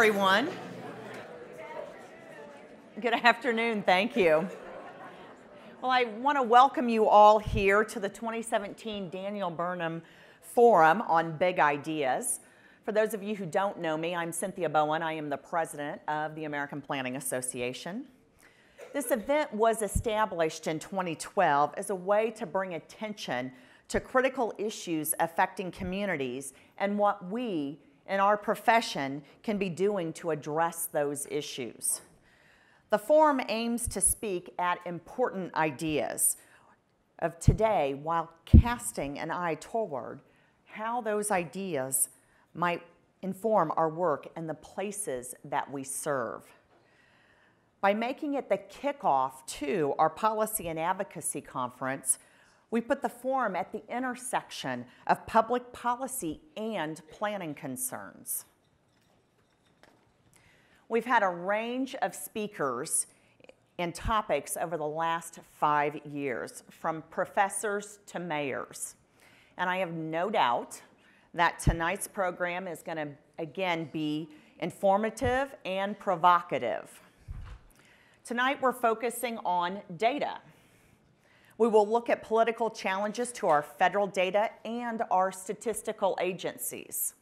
everyone. Good afternoon, thank you. Well, I want to welcome you all here to the 2017 Daniel Burnham Forum on Big Ideas. For those of you who don't know me, I'm Cynthia Bowen. I am the president of the American Planning Association. This event was established in 2012 as a way to bring attention to critical issues affecting communities and what we in our profession can be doing to address those issues. The forum aims to speak at important ideas of today while casting an eye toward how those ideas might inform our work and the places that we serve. By making it the kickoff to our policy and advocacy conference, we put the forum at the intersection of public policy and planning concerns. We've had a range of speakers and topics over the last 5 years, from professors to mayors. And I have no doubt that tonight's program is going to, again, be informative and provocative. Tonight, we're focusing on data. We will look at political challenges to our federal data and our statistical agencies.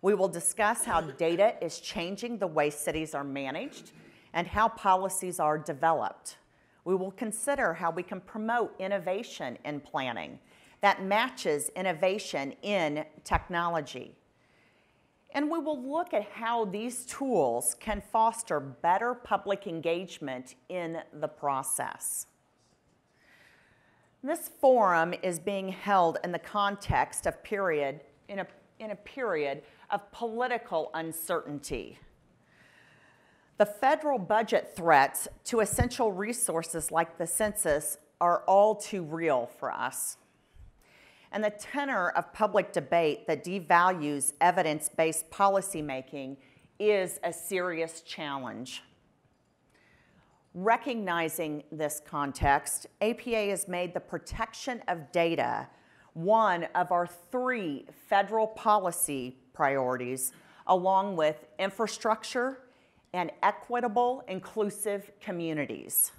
We will discuss how data is changing the way cities are managed and how policies are developed. We will consider how we can promote innovation in planning that matches innovation in technology. And we will look at how these tools can foster better public engagement in the process. This forum is being held in the context of a period of political uncertainty. The federal budget threats to essential resources like the census are all too real for us. And the tenor of public debate that devalues evidence-based policymaking is a serious challenge. Recognizing this context, APA has made the protection of data one of our three federal policy priorities, along with infrastructure and equitable, inclusive communities.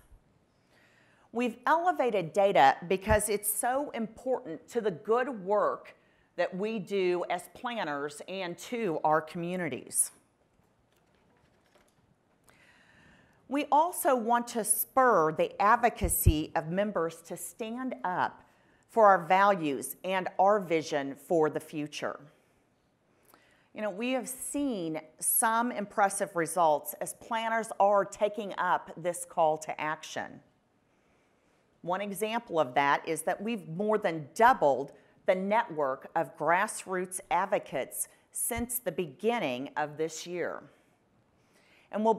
We've elevated data because it's so important to the good work that we do as planners and to our communities. We also want to spur the advocacy of members to stand up for our values and our vision for the future. You know, we have seen some impressive results as planners are taking up this call to action. One example of that is that we've more than doubled the network of grassroots advocates since the beginning of this year. And we'll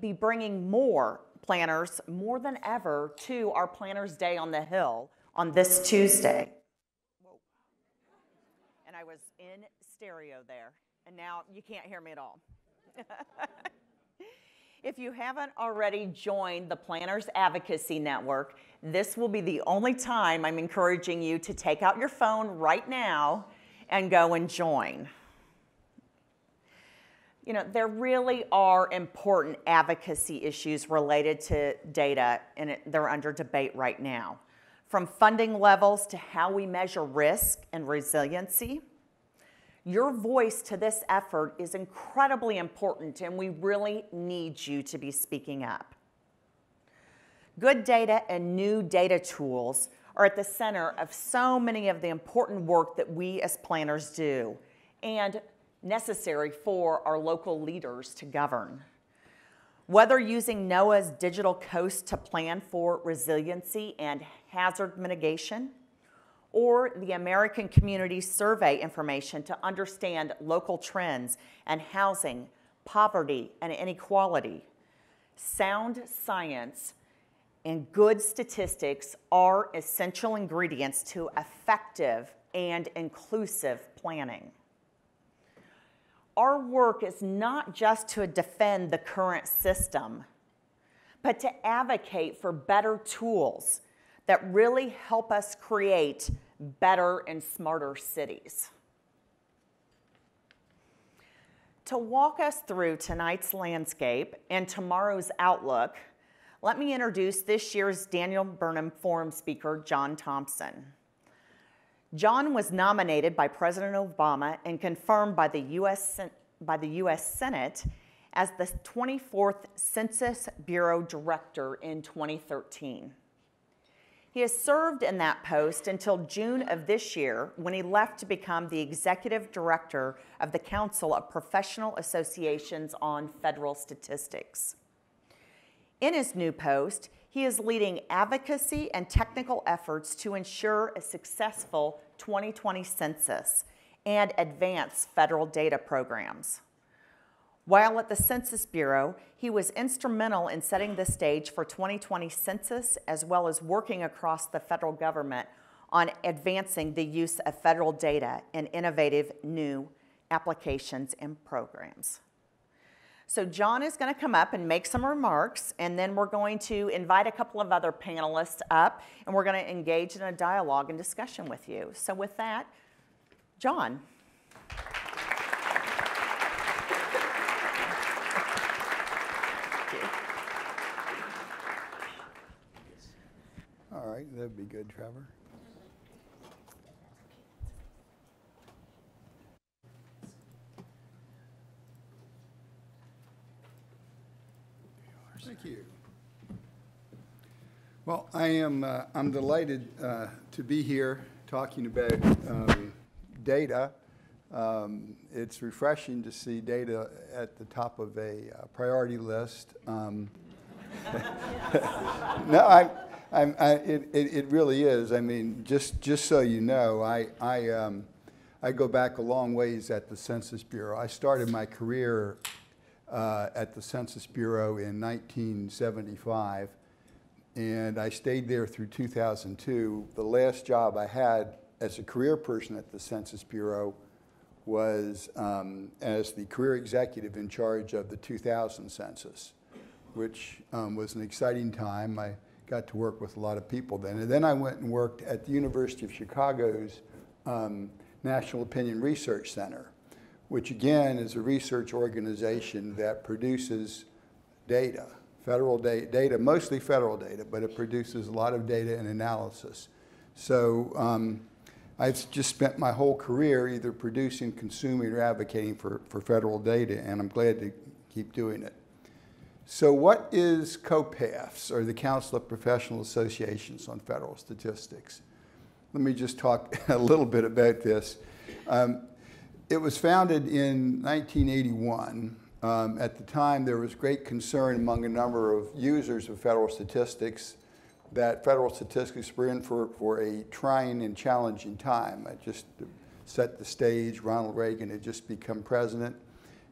be bringing more planners more than ever to our Planners Day on the Hill on this Tuesday. Whoa. And I was in stereo there, and now you can't hear me at all. If you haven't already joined the Planners Advocacy Network, this will be the only time I'm encouraging you to take out your phone right now and go and join. You know, there really are important advocacy issues related to data, and they're under debate right now. From funding levels to how we measure risk and resiliency, your voice to this effort is incredibly important, and we really need you to be speaking up. Good data and new data tools are at the center of so many of the important work that we as planners do and necessary for our local leaders to govern. Whether using NOAA's Digital Coast to plan for resiliency and hazard mitigation, or the American Community Survey information to understand local trends and housing, poverty, and inequality. Sound science and good statistics are essential ingredients to effective and inclusive planning. Our work is not just to defend the current system, but to advocate for better tools that really help us create better and smarter cities. To walk us through tonight's landscape and tomorrow's outlook, let me introduce this year's Daniel Burnham Forum speaker, John Thompson. John was nominated by President Obama and confirmed by the U.S. Senate as the 24th Census Bureau Director in 2013. He has served in that post until June of this year, when he left to become the Executive Director of the Council of Professional Associations on Federal Statistics. In his new post, he is leading advocacy and technical efforts to ensure a successful 2020 census and advance federal data programs. While at the Census Bureau, he was instrumental in setting the stage for 2020 census, as well as working across the federal government on advancing the use of federal data in innovative new applications and programs. So John is going to come up and make some remarks, and then we're going to invite a couple of other panelists up, and we're going to engage in a dialogue and discussion with you. So with that, John. All right, that'd be good, Trevor. Thank you. Well, I'm delighted to be here talking about data. It's refreshing to see data at the top of a priority list. No, it really is. I mean, just so you know, I go back a long ways at the Census Bureau. I started my career at the Census Bureau in 1975, and I stayed there through 2002. The last job I had as a career person at the Census Bureau was as the career executive in charge of the 2000 census, which was an exciting time. I got to work with a lot of people then. And then I went and worked at the University of Chicago's National Opinion Research Center, which again is a research organization that produces data, federal data, mostly federal data, but it produces a lot of data and analysis. So I've just spent my whole career either producing, consuming, or advocating for federal data, and I'm glad to keep doing it. So what is COPAS, or the Council of Professional Associations on Federal Statistics? Let me just talk a little bit about this. It was founded in 1981. At the time, there was great concern among a number of users of federal statistics that federal statistics were in for a trying and challenging time. I just set the stage. Ronald Reagan had just become president,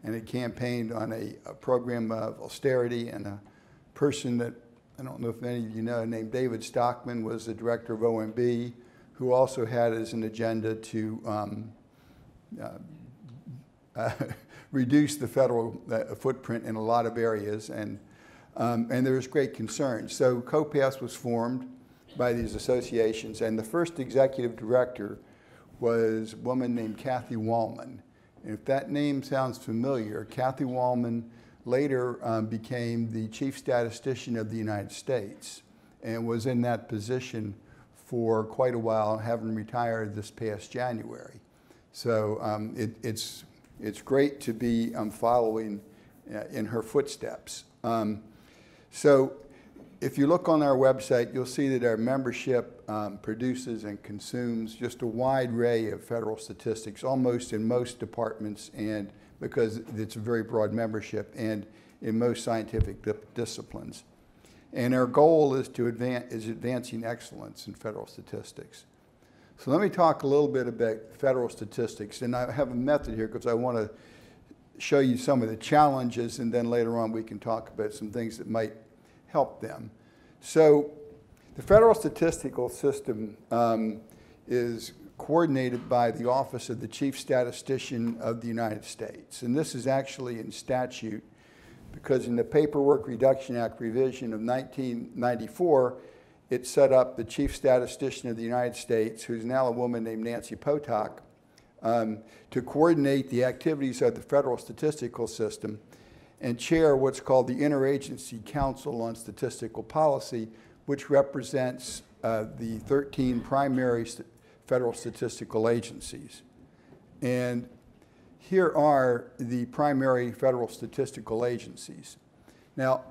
and it campaigned on a program of austerity, and a person that I don't know if any of you know named David Stockman was the director of OMB, who also had as an agenda to reduce the federal footprint in a lot of areas, and there was great concern. So COPAS was formed by these associations, and the first executive director was a woman named Kathy Wallman. If that name sounds familiar, Kathy Wallman later became the Chief Statistician of the United States and was in that position for quite a while, having retired this past January. So it's great to be following in her footsteps. So if you look on our website, you'll see that our membership produces and consumes just a wide array of federal statistics, almost in most departments, and because it's a very broad membership, and in most scientific disciplines. And our goal is to advancing excellence in federal statistics. So let me talk a little bit about federal statistics, and I have a method here because I want to show you some of the challenges, and then later on we can talk about some things that might help them. So the federal statistical system is coordinated by the Office of the Chief Statistician of the United States. And this is actually in statute, because in the Paperwork Reduction Act revision of 1994, it set up the Chief Statistician of the United States, who's now a woman named Nancy Potok, to coordinate the activities of the federal statistical system and chair what's called the Interagency Council on Statistical Policy, which represents the 13 primary federal statistical agencies. And here are the primary federal statistical agencies. Now,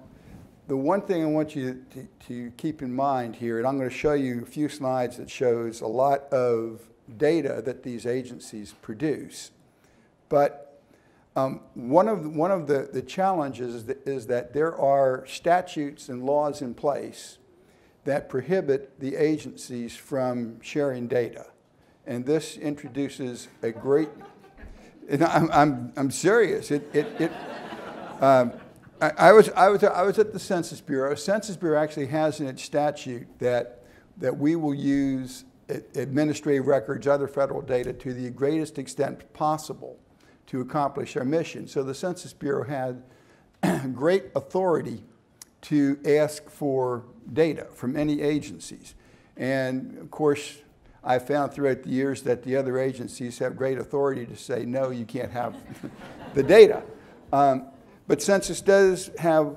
the one thing I want you to keep in mind here, and I'm going to show you a few slides that shows a lot of data that these agencies produce. But one of the challenges is that there are statutes and laws in place that prohibit the agencies from sharing data. And this introduces a great, and I'm serious. I was at the Census Bureau. Census Bureau actually has in its statute that we will use administrative records, other federal data, to the greatest extent possible to accomplish our mission. So the Census Bureau had great authority to ask for data from any agencies. And of course, I found throughout the years that the other agencies have great authority to say, no, you can't have the data. But Census does have,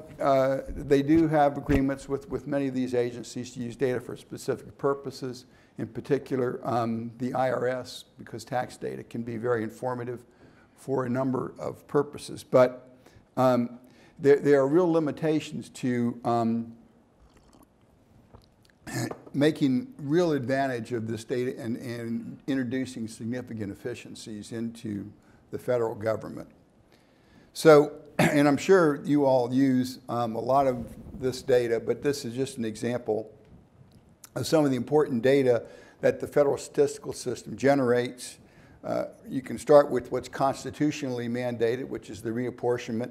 they do have agreements with many of these agencies to use data for specific purposes, in particular the IRS, because tax data can be very informative for a number of purposes. But there are real limitations to making real advantage of this data and introducing significant efficiencies into the federal government. So, and I'm sure you all use a lot of this data, but this is just an example of some of the important data that the federal statistical system generates. You can start with what's constitutionally mandated, which is the reapportionment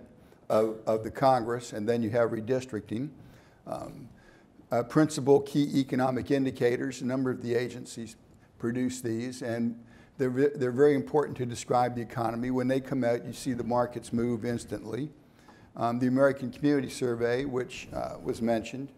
of the Congress, and then you have redistricting. Principal key economic indicators, a number of the agencies produce these, and they're very important to describe the economy. When they come out, you see the markets move instantly. The American Community Survey, which was mentioned,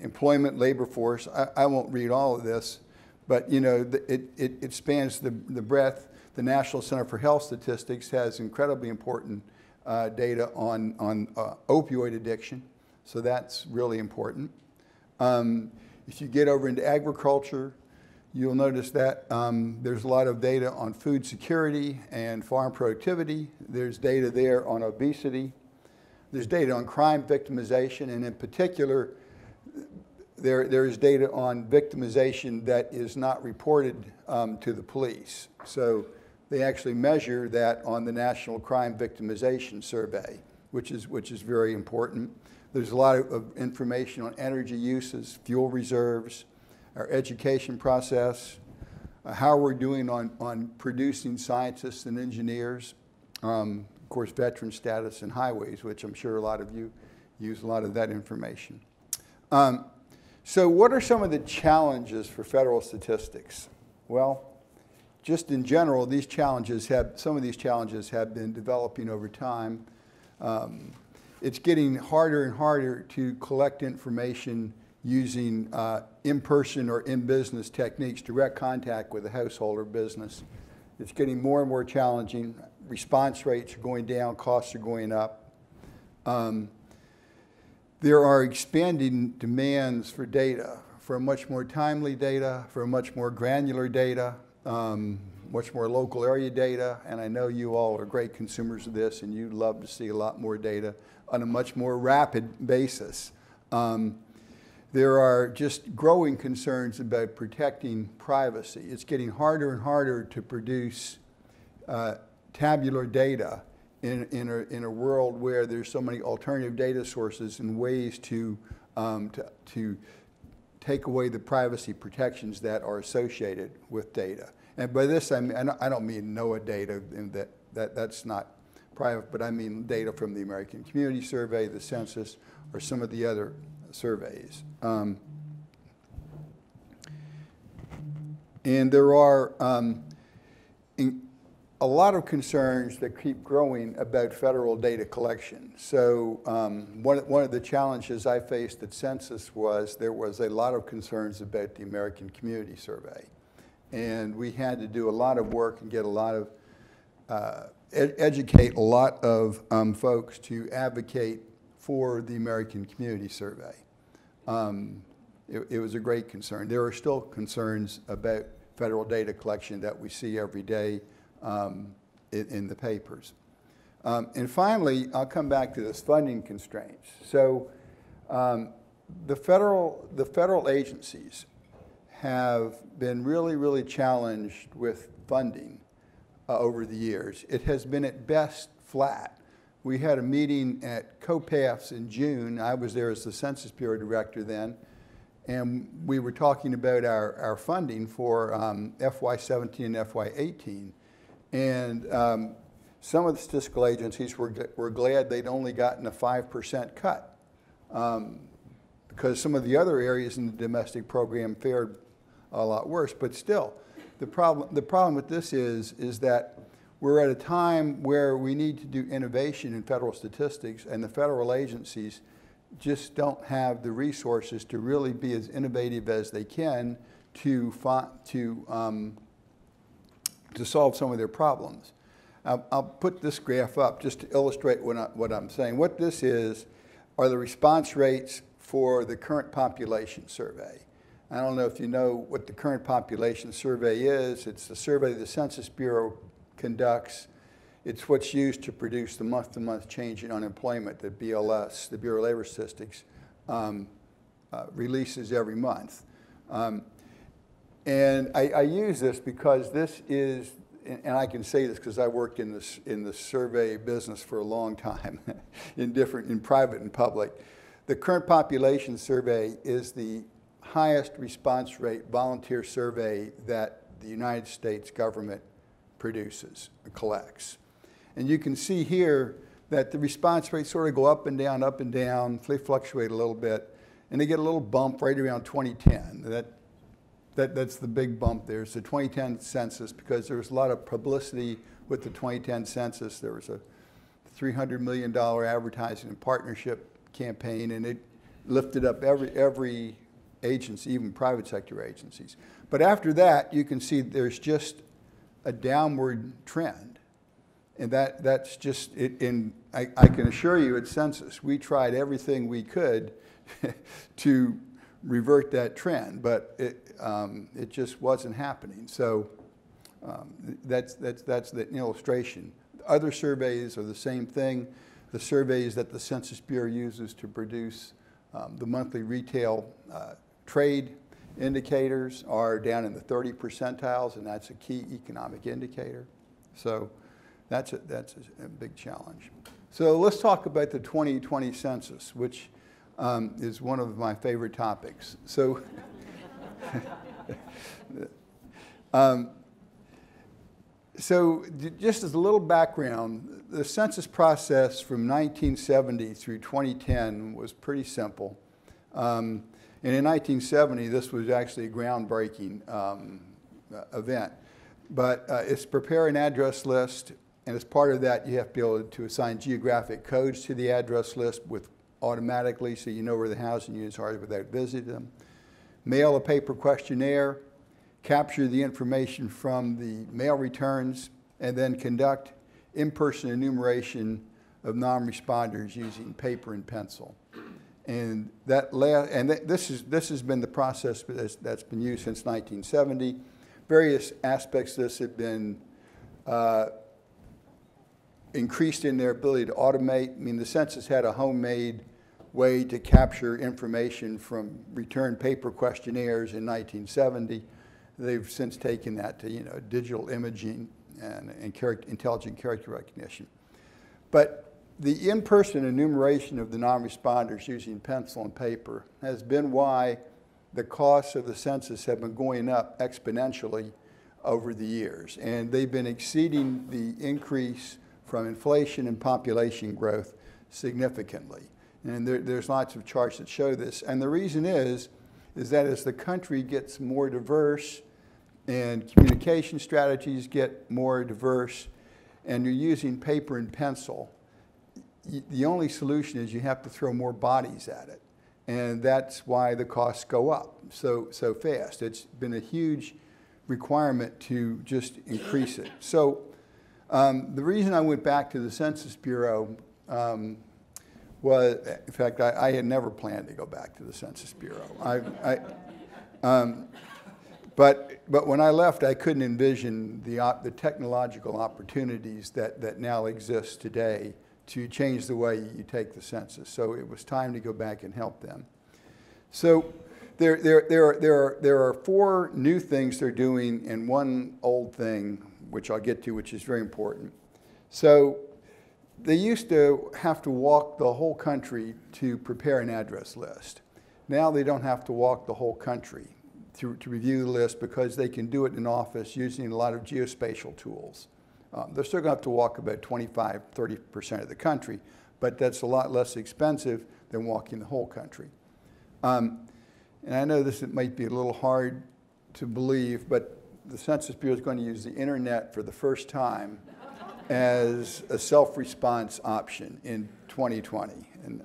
employment, labor force, I won't read all of this, but you know, it spans the breadth. The National Center for Health Statistics has incredibly important data on opioid addiction, so that's really important. If you get over into agriculture, you'll notice that there's a lot of data on food security and farm productivity. There's data there on obesity. There's data on crime victimization, and in particular, there is data on victimization that is not reported to the police. So they actually measure that on the National Crime Victimization Survey, which is very important. There's a lot of information on energy uses, fuel reserves, our education process, how we're doing on producing scientists and engineers, of course, veteran status and highways, which I'm sure a lot of you use a lot of that information. So what are some of the challenges for federal statistics? Well, just in general, some of these challenges have been developing over time. It's getting harder and harder to collect information using in-person or in-business techniques, direct contact with a household or business. It's getting more and more challenging. Response rates are going down, costs are going up. There are expanding demands for data, for much more timely data, for much more granular data, much more local area data, and I know you all are great consumers of this, and you'd love to see a lot more data on a much more rapid basis. There are just growing concerns about protecting privacy. It's getting harder and harder to produce tabular data in a world where there's so many alternative data sources and ways to take away the privacy protections that are associated with data. And by this, I mean, I don't mean NOAA data, and that's not private, but I mean data from the American Community Survey, the Census, or some of the other surveys. And there are a lot of concerns that keep growing about federal data collection. So one of the challenges I faced at Census was there was a lot of concerns about the American Community Survey. and we had to do a lot of work and get a lot of, educate a lot of folks to advocate for the American Community Survey. It was a great concern. There are still concerns about federal data collection that we see every day in the papers. And finally, I'll come back to this funding constraints. So the federal agencies have been really, really challenged with funding over the years. It has been at best flat. We had a meeting at COPAFS in June. I was there as the Census Bureau Director then. And we were talking about our funding for FY17 and FY18. And some of the statistical agencies were glad they'd only gotten a 5% cut because some of the other areas in the domestic program fared a lot worse. But still, the problem with this is that we're at a time where we need to do innovation in federal statistics, and the federal agencies just don't have the resources to really be as innovative as they can to solve some of their problems. I'll put this graph up just to illustrate what I'm saying. What this is are the response rates for the Current Population Survey. I don't know if you know what the Current Population Survey is. It's the survey the Census Bureau conducts. It's what's used to produce the month-to-month change in unemployment that BLS, the Bureau of Labor Statistics, releases every month. And I use this because this is, and I can say this because I worked in the survey business for a long time, in private and public. The Current Population Survey is the highest response rate volunteer survey that the United States government produces, collects. And you can see here that the response rates sort of go up and down, they fluctuate a little bit, and they get a little bump right around 2010. That's the big bump there. It's the 2010 census because there was a lot of publicity with the 2010 census. There was a $300 million advertising and partnership campaign, and it lifted up every agency, even private sector agencies. But after that, you can see there's just a downward trend. And that's just, I can assure you at Census, we tried everything we could to revert that trend, but it just wasn't happening. So that's the illustration. Other surveys are the same thing. The surveys that the Census Bureau uses to produce the monthly retail trade indicators are down in the 30 percentiles, and that's a key economic indicator. So that's a big challenge. So let's talk about the 2020 census, which is one of my favorite topics. So so just as a little background, the census process from 1970 through 2010 was pretty simple. And in 1970, this was actually a groundbreaking event. But it's prepare an address list, and as part of that, you have to be able to assign geographic codes to the address list automatically, so you know where the housing units are without visiting them. Mail a paper questionnaire, capture the information from the mail returns, and then conduct in-person enumeration of non-responders using paper and pencil. And this has been the process that's been used since 1970. Various aspects of this have been increased in their ability to automate. I mean, the census had a homemade way to capture information from return paper questionnaires in 1970. They've since taken that to digital imaging and intelligent character recognition. But the in-person enumeration of the non-responders using pencil and paper has been why the costs of the census have been going up exponentially over the years. And they've been exceeding the increase from inflation and population growth significantly. And there's lots of charts that show this. And the reason is that as the country gets more diverse and communication strategies get more diverse and you're using paper and pencil, the only solution is you have to throw more bodies at it. And that's why the costs go up so fast. It's been a huge requirement to just increase it. So the reason I went back to the Census Bureau was, in fact, I had never planned to go back to the Census Bureau. But when I left, I couldn't envision the technological opportunities that now exist today to change the way you take the census. So it was time to go back and help them. So there are four new things they're doing and one old thing, which I'll get to, which is very important. So they used to have to walk the whole country to prepare an address list. Now they don't have to walk the whole country to review the list because they can do it in office using a lot of geospatial tools. They're still going to have to walk about 25–30% of the country, but that's a lot less expensive than walking the whole country. And I know this might be a little hard to believe, but the Census Bureau is going to use the internet for the first time as a self-response option in 2020. And,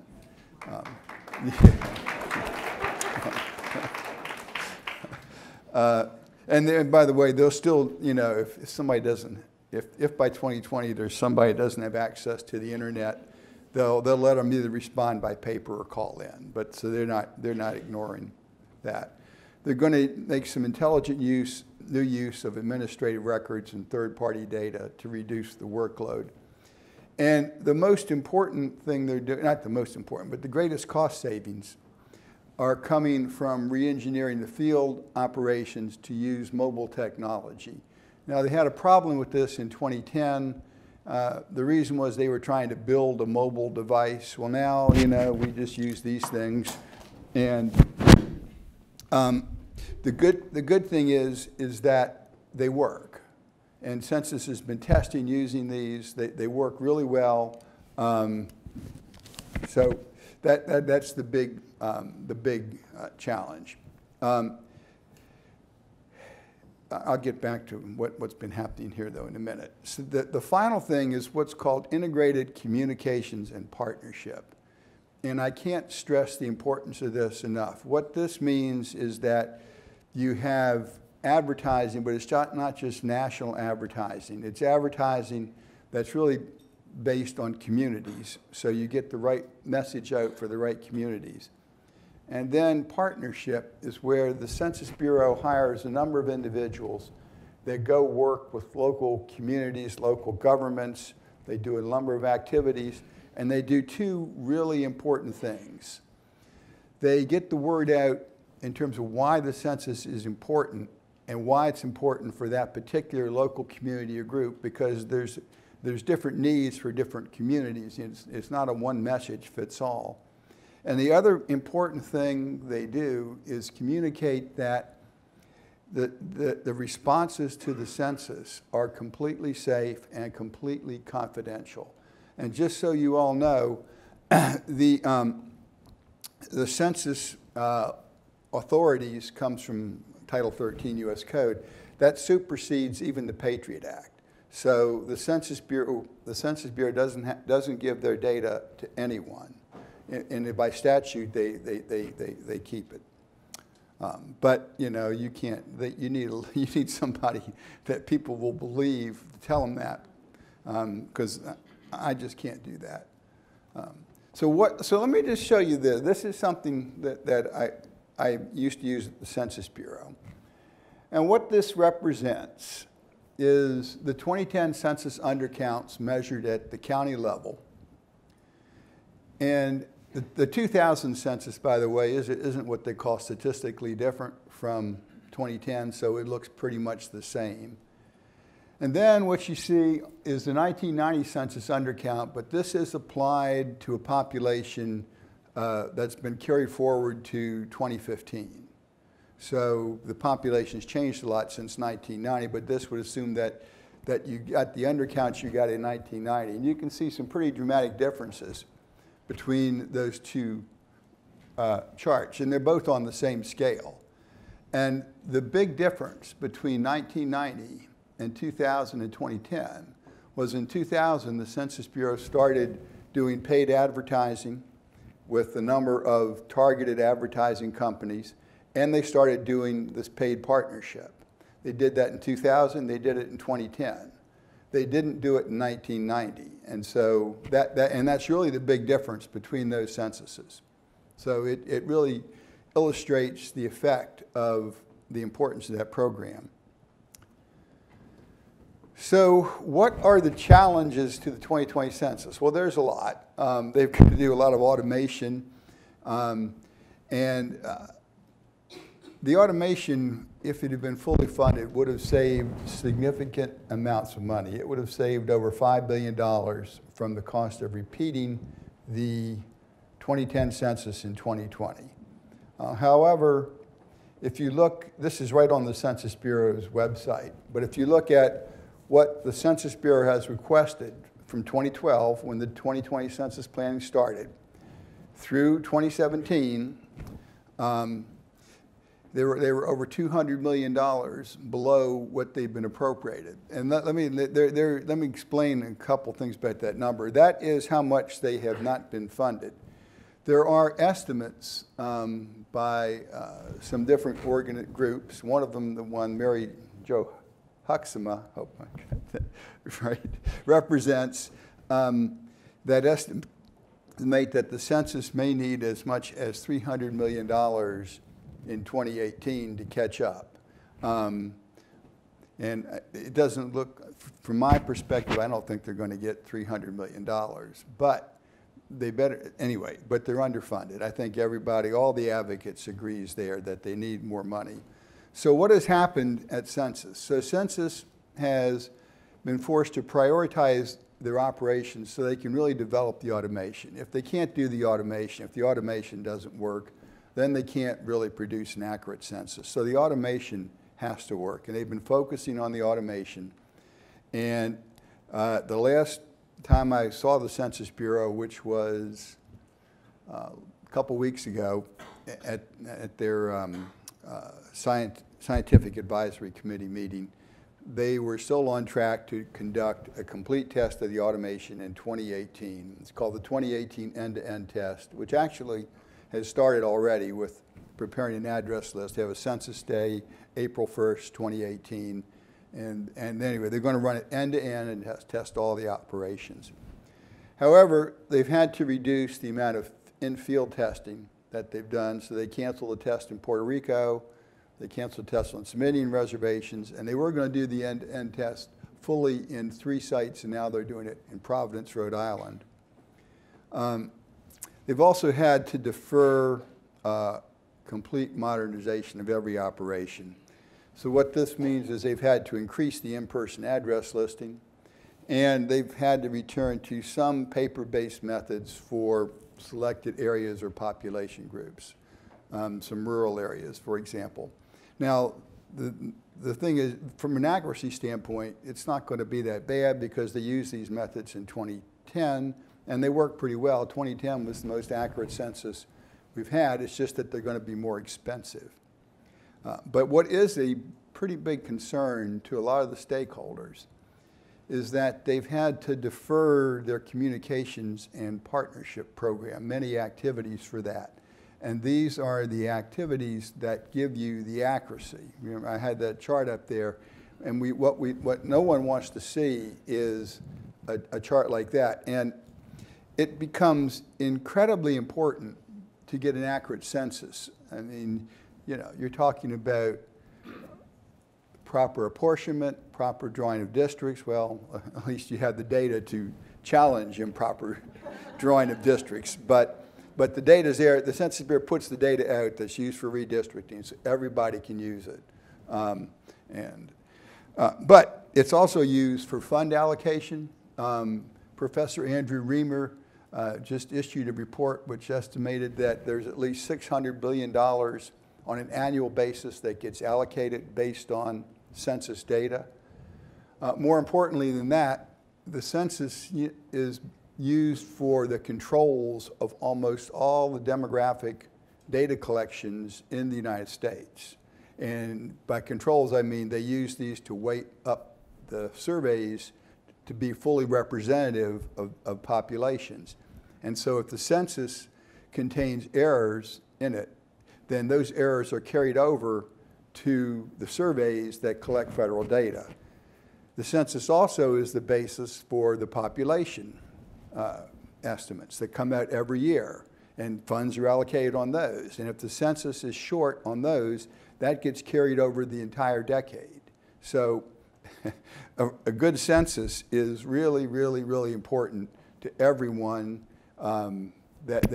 and then, by the way, they'll still, you know, if somebody doesn't, if by 2020 there's somebody that doesn't have access to the internet, they'll let them either respond by paper or call in. But so they're not ignoring that. They're going to make some intelligent use, new use of administrative records and third-party data to reduce the workload. And the most important thing they're doing, not the most important, but the greatest cost savings are coming from re-engineering the field operations to use mobile technology. Now, they had a problem with this in 2010. The reason was they were trying to build a mobile device. Well, now, you know, we just use these things. And the good thing is that they work. And Census has been testing using these. They work really well. So that's the big challenge. I'll get back to what's been happening here, though, in a minute. So the final thing is what's called integrated communications and partnership. And I can't stress the importance of this enough. What this means is that you have advertising, but it's not just national advertising. It's advertising that's really based on communities, so you get the right message out for the right communities. And then partnership is where the Census Bureau hires a number of individuals that go work with local communities, local governments. They do a number of activities, and they do two really important things. They get the word out in terms of why the census is important and why it's important for that particular local community or group, because there's different needs for different communities. It's not a one message fits all. And the other important thing they do is communicate that the responses to the census are completely safe and completely confidential. And just so you all know, the census authorities comes from Title 13 U.S. Code. That supersedes even the Patriot Act. So the Census Bureau doesn't give their data to anyone. And by statute, they keep it. But you know, you can't. You need somebody that people will believe to tell them that, because I just can't do that. So let me just show you this. This is something that I used to use at the Census Bureau, and what this represents is the 2010 census undercounts measured at the county level. And the 2000 census, by the way, isn't what they call statistically different from 2010, so it looks pretty much the same. And then what you see is the 1990 census undercount, but this is applied to a population that's been carried forward to 2015. So the population's changed a lot since 1990, but this would assume that you got the undercounts you got in 1990. And you can see some pretty dramatic differences between those two charts, and they're both on the same scale. And the big difference between 1990 and 2000 and 2010 was in 2000, the Census Bureau started doing paid advertising with a number of targeted advertising companies, and they started doing this paid partnership. They did that in 2000. They did it in 2010. They didn't do it in 1990. And so that's really the big difference between those censuses. So it really illustrates the effect of the importance of that program. So what are the challenges to the 2020 census? Well, there's a lot. They've got to do a lot of automation. The automation, if it had been fully funded, would have saved significant amounts of money. It would have saved over $5 billion from the cost of repeating the 2010 census in 2020. However, if you look, this is right on the Census Bureau's website, but if you look at what the Census Bureau has requested from 2012, when the 2020 census planning started, through 2017, they were over $200 million below what they've been appropriated. And let me explain a couple things about that number. That is how much they have not been funded. There are estimates by some different groups. One of them, the one Mary Jo Hoeksema, hope I got that right, represents that estimate that the census may need as much as $300 million in 2018 to catch up. And it doesn't look, from my perspective, I don't think they're going to get $300 million. But they better, anyway, but they're underfunded. I think everybody, all the advocates agrees there that they need more money. So what has happened at Census? So Census has been forced to prioritize their operations so they can really develop the automation. If they can't do the automation, if the automation doesn't work, then they can't really produce an accurate census. So the automation has to work, and they've been focusing on the automation. And the last time I saw the Census Bureau, which was a couple weeks ago at their scientific advisory committee meeting, they were still on track to conduct a complete test of the automation in 2018. It's called the 2018 end-to-end test, which actually has started already with preparing an address list. They have a census day, April 1st, 2018. And anyway, they're going to run it end-to-end and test all the operations. However, they've had to reduce the amount of in-field testing that they've done. So they canceled the test in Puerto Rico. They canceled the test on Sumerian reservations. And they were going to do the end-to-end test fully in 3 sites, and now they're doing it in Providence, Rhode Island. They've also had to defer complete modernization of every operation. So what this means is they've had to increase the in-person address listing, and they've had to return to some paper-based methods for selected areas or population groups, some rural areas, for example. Now, the thing is, from an accuracy standpoint, it's not going to be that bad because they used these methods in 2010, and they worked pretty well. 2010 was the most accurate census we've had. It's just that they're going to be more expensive. But what is a pretty big concern to a lot of the stakeholders is that they've had to defer their communications and partnership program, many activities for that. And these are the activities that give you the accuracy. Remember, I had that chart up there, and what no one wants to see is a chart like that. And it becomes incredibly important to get an accurate census. I mean, you know, you're talking about proper apportionment, proper drawing of districts. Well, at least you have the data to challenge improper drawing of districts. But the data's there. The Census Bureau puts the data out that's used for redistricting, so everybody can use it. But it's also used for fund allocation. Professor Andrew Reamer just issued a report which estimated that there's at least $600 billion on an annual basis that gets allocated based on census data. More importantly than that, the census is used for the controls of almost all the demographic data collections in the United States. And by controls, I mean they use these to weight up the surveys to be fully representative of populations. And so if the census contains errors in it, then those errors are carried over to the surveys that collect federal data. The census also is the basis for the population estimates that come out every year, and funds are allocated on those. And if the census is short on those, that gets carried over the entire decade. So a good census is really, really, really important to everyone that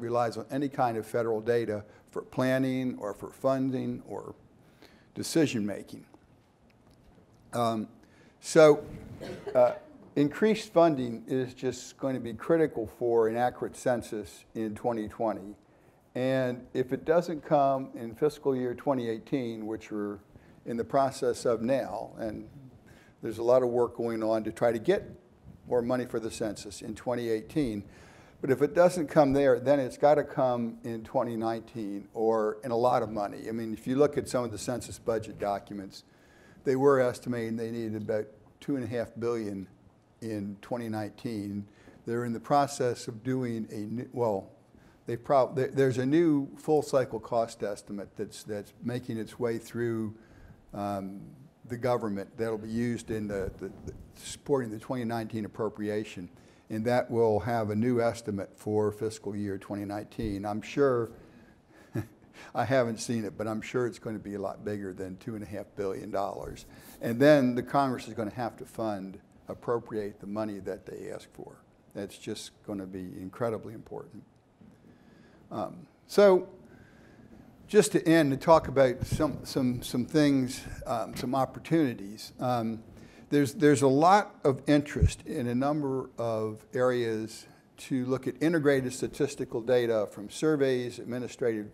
relies on any kind of federal data for planning or for funding or decision making. Increased funding is just going to be critical for an accurate census in 2020. And if it doesn't come in fiscal year 2018, which we're in the process of now, and there's a lot of work going on to try to get more money for the census in 2018, but if it doesn't come there, then it's got to come in 2019 or in a lot of money. I mean, if you look at some of the census budget documents, they were estimating they needed about $2.5 billion in 2019. They're in the process of doing a new, well, there's a new full cycle cost estimate that's making its way through the government that'll be used in the supporting the 2019 appropriation, and that will have a new estimate for fiscal year 2019. I'm sure, I haven't seen it, but I'm sure it's going to be a lot bigger than $2.5 billion. And then the Congress is going to have to appropriate the money that they ask for. That's just going to be incredibly important. So just to end and talk about some things, some opportunities. There's a lot of interest in a number of areas to look at integrated statistical data from surveys, administrative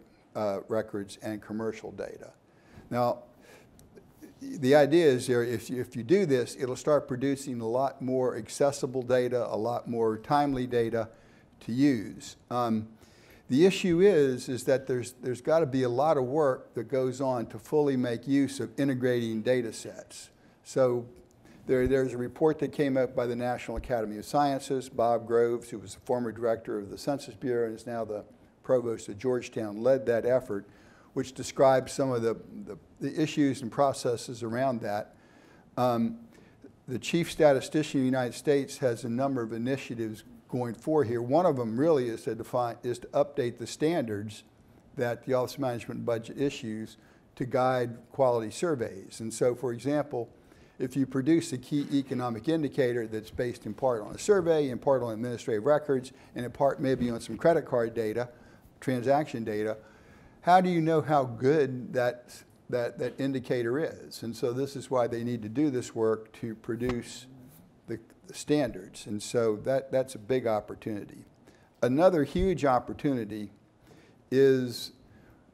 records, and commercial data. Now, the idea is there, if you do this, it'll start producing a lot more accessible data, a lot more timely data to use. The issue is that there's got to be a lot of work that goes on to fully make use of integrating data sets. So there's a report that came out by the National Academy of Sciences. Bob Groves, who was the former director of the Census Bureau and is now the provost of Georgetown, led that effort, which describes some of the issues and processes around that. The chief statistician of the United States has a number of initiatives going forward here. One of them really is to update the standards that the Office of Management and Budget issues to guide quality surveys. And so, for example, if you produce a key economic indicator that's based in part on a survey, in part on administrative records, and in part maybe on some credit card data, transaction data, how do you know how good that indicator is? And so this is why they need to do this work to produce the standards, and so that's a big opportunity. Another huge opportunity is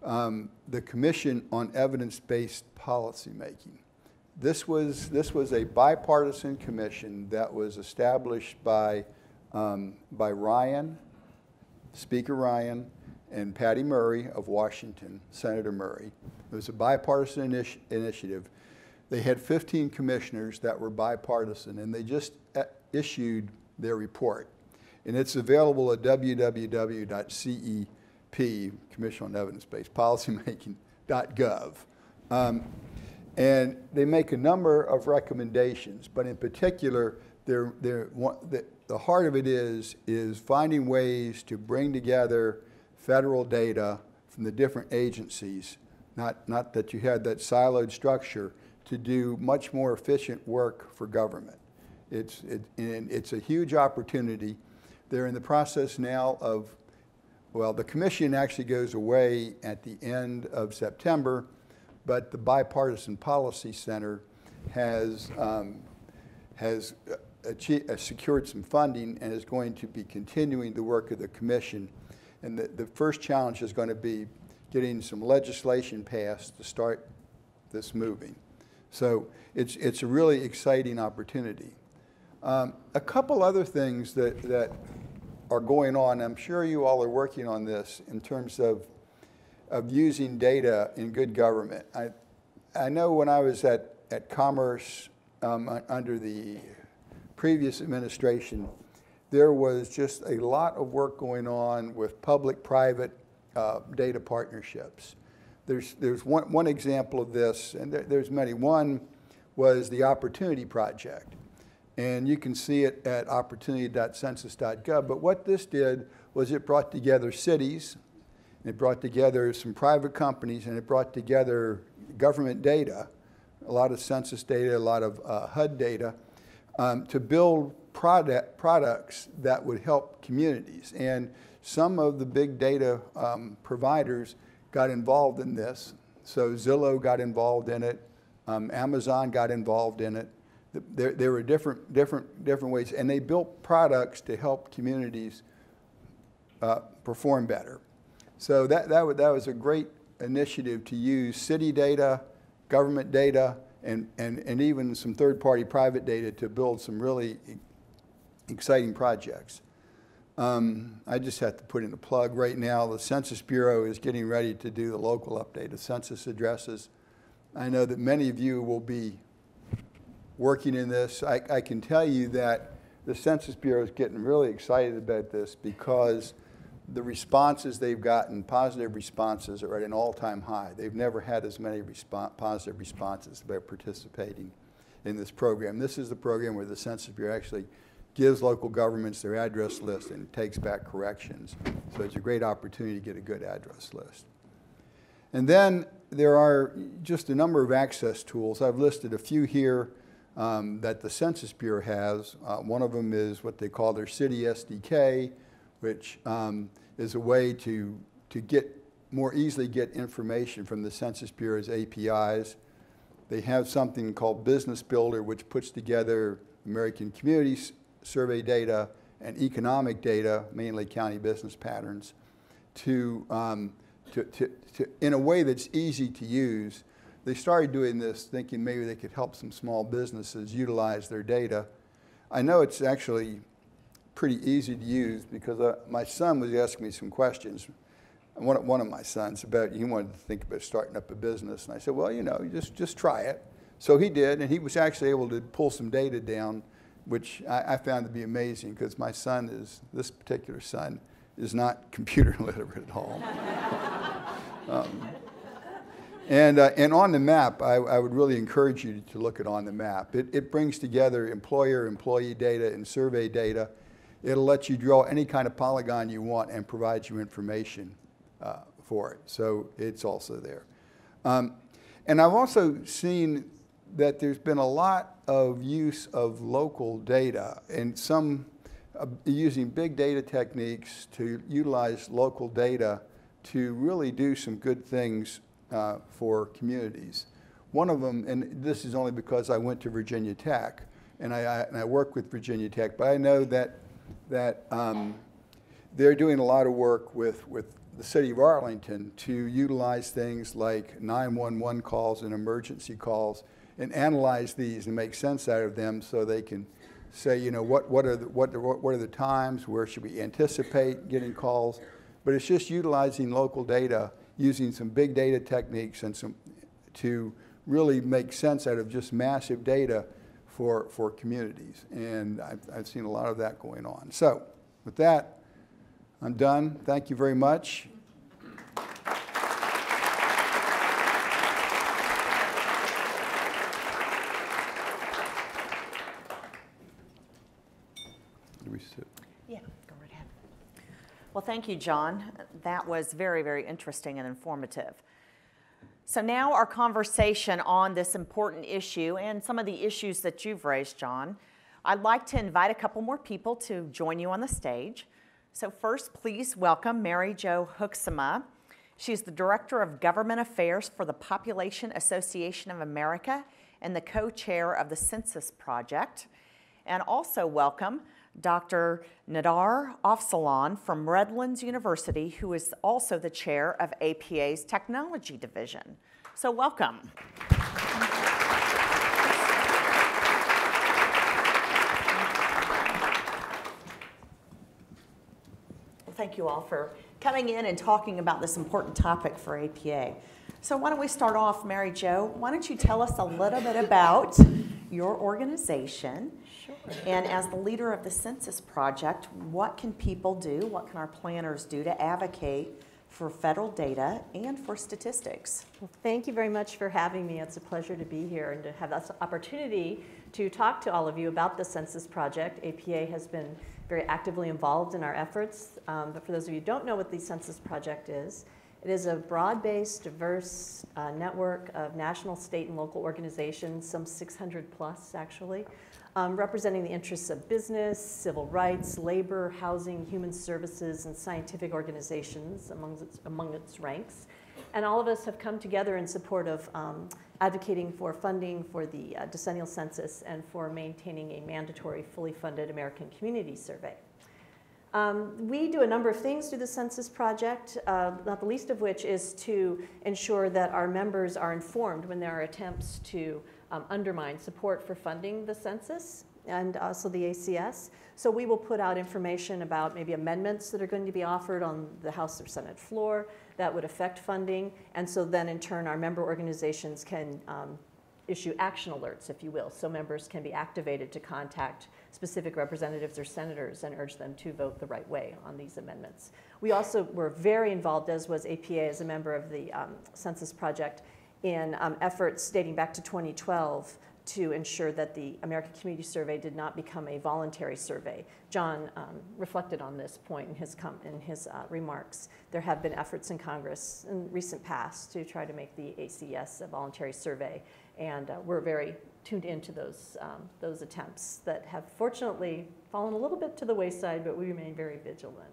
the Commission on Evidence-Based Policymaking. This was a bipartisan commission that was established by Ryan, Speaker Ryan, and Patty Murray of Washington, Senator Murray. It was a bipartisan initiative. They had 15 commissioners that were bipartisan, and they just issued their report. And it's available at www.CEP, Commission on Evidence-Based Policymaking.gov. And they make a number of recommendations, but in particular, the heart of it is finding ways to bring together federal data from the different agencies, not that you had that siloed structure, to do much more efficient work for government. It's a huge opportunity. They're in the process now of, well, the commission actually goes away at the end of September, but the Bipartisan Policy Center has secured some funding and is going to be continuing the work of the commission. And the first challenge is going to be getting some legislation passed to start this moving. So it's a really exciting opportunity. A couple other things that are going on, I'm sure you all are working on this in terms of using data in good government. I know when I was at Commerce under the previous administration, there was just a lot of work going on with public-private data partnerships. There's one example of this, and there's many. One was the Opportunity Project. And you can see it at opportunity.census.gov. But what this did was it brought together cities, and it brought together some private companies, and it brought together government data, a lot of census data, a lot of HUD data, to build products that would help communities. And some of the big data providers got involved in this. So Zillow got involved in it. Amazon got involved in it. There were different ways, and they built products to help communities perform better. So that was a great initiative to use city data, government data, and even some third-party private data to build some really exciting projects. I just have to put in a plug right now. The Census Bureau is getting ready to do the local update of census addresses. I know that many of you will be working in this. I can tell you that the Census Bureau is getting really excited about this because the responses they've gotten, positive responses, are at an all-time high. They've never had as many positive responses about participating in this program. This is the program where the Census Bureau actually gives local governments their address list and takes back corrections. So it's a great opportunity to get a good address list. And then there are just a number of access tools. I've listed a few here that the Census Bureau has. One of them is what they call their City SDK, which is a way to more easily get information from the Census Bureau's APIs. They have something called Business Builder, which puts together American Community Survey data and economic data, mainly county business patterns, in a way that's easy to use. They started doing this thinking maybe they could help some small businesses utilize their data. I know it's actually pretty easy to use because my son was asking me some questions, one of my sons, about he wanted to think about starting up a business. And I said, well, you know, just try it. So he did, and he was actually able to pull some data down, which I found to be amazing because my son is, this particular son, is not computer literate at all. And On the Map, I would really encourage you to look at On the Map. It brings together employer, employee data, and survey data. It'll let you draw any kind of polygon you want and provide you information for it. So it's also there. And I've also seen that there's been a lot of use of local data and some using big data techniques to utilize local data to really do some good things for communities. One of them, and this is only because I went to Virginia Tech, and I work with Virginia Tech, but I know that they're doing a lot of work with the city of Arlington to utilize things like 911 calls and emergency calls and analyze these and make sense out of them so they can say, you know, what are the times, where should we anticipate getting calls? But it's just utilizing local data, using some big data techniques and to really make sense out of just massive data for communities. And I've seen a lot of that going on. So with that, I'm done. Thank you very much. Do we sit? Yeah, go right ahead. Well, thank you, John. That was very, very interesting and informative. So now our conversation on this important issue and some of the issues that you've raised, John, I'd like to invite a couple more people to join you on the stage. So first, please welcome Mary Jo Hoeksema. She's the Director of Government Affairs for the Population Association of America and the co-chair of the Census Project. And also welcome Dr. Nader Afzalan from Redlands University, who is also the chair of APA's Technology Division. So welcome. Thank you all for coming in and talking about this important topic for APA. So why don't we start off, Mary Jo, why don't you tell us a little bit about your organization, sure, and as the leader of the Census Project, what can people do, what can our planners do to advocate for federal data and for statistics. Well, thank you very much for having me. It's a pleasure to be here and to have this opportunity to talk to all of you about the Census Project. APA has been very actively involved in our efforts, but for those of you who don't know what the Census Project is, it is a broad-based, diverse network of national, state, and local organizations, some 600 plus actually, representing the interests of business, civil rights, labor, housing, human services, and scientific organizations among its ranks. And all of us have come together in support of advocating for funding for the decennial census and for maintaining a mandatory, fully funded American Community Survey. We do a number of things through the Census Project, not the least of which is to ensure that our members are informed when there are attempts to undermine support for funding the census and also the ACS. So we will put out information about maybe amendments that are going to be offered on the House or Senate floor that would affect funding. And so then in turn our member organizations can issue action alerts, if you will. So members can be activated to contact specific representatives or senators and urge them to vote the right way on these amendments. We also were very involved, as was APA, as a member of the Census Project, in efforts dating back to 2012 to ensure that the American Community Survey did not become a voluntary survey. John reflected on this point in his remarks. There have been efforts in Congress in recent past to try to make the ACS a voluntary survey, and we're very tuned into those attempts that have fortunately fallen a little bit to the wayside, but we remain very vigilant.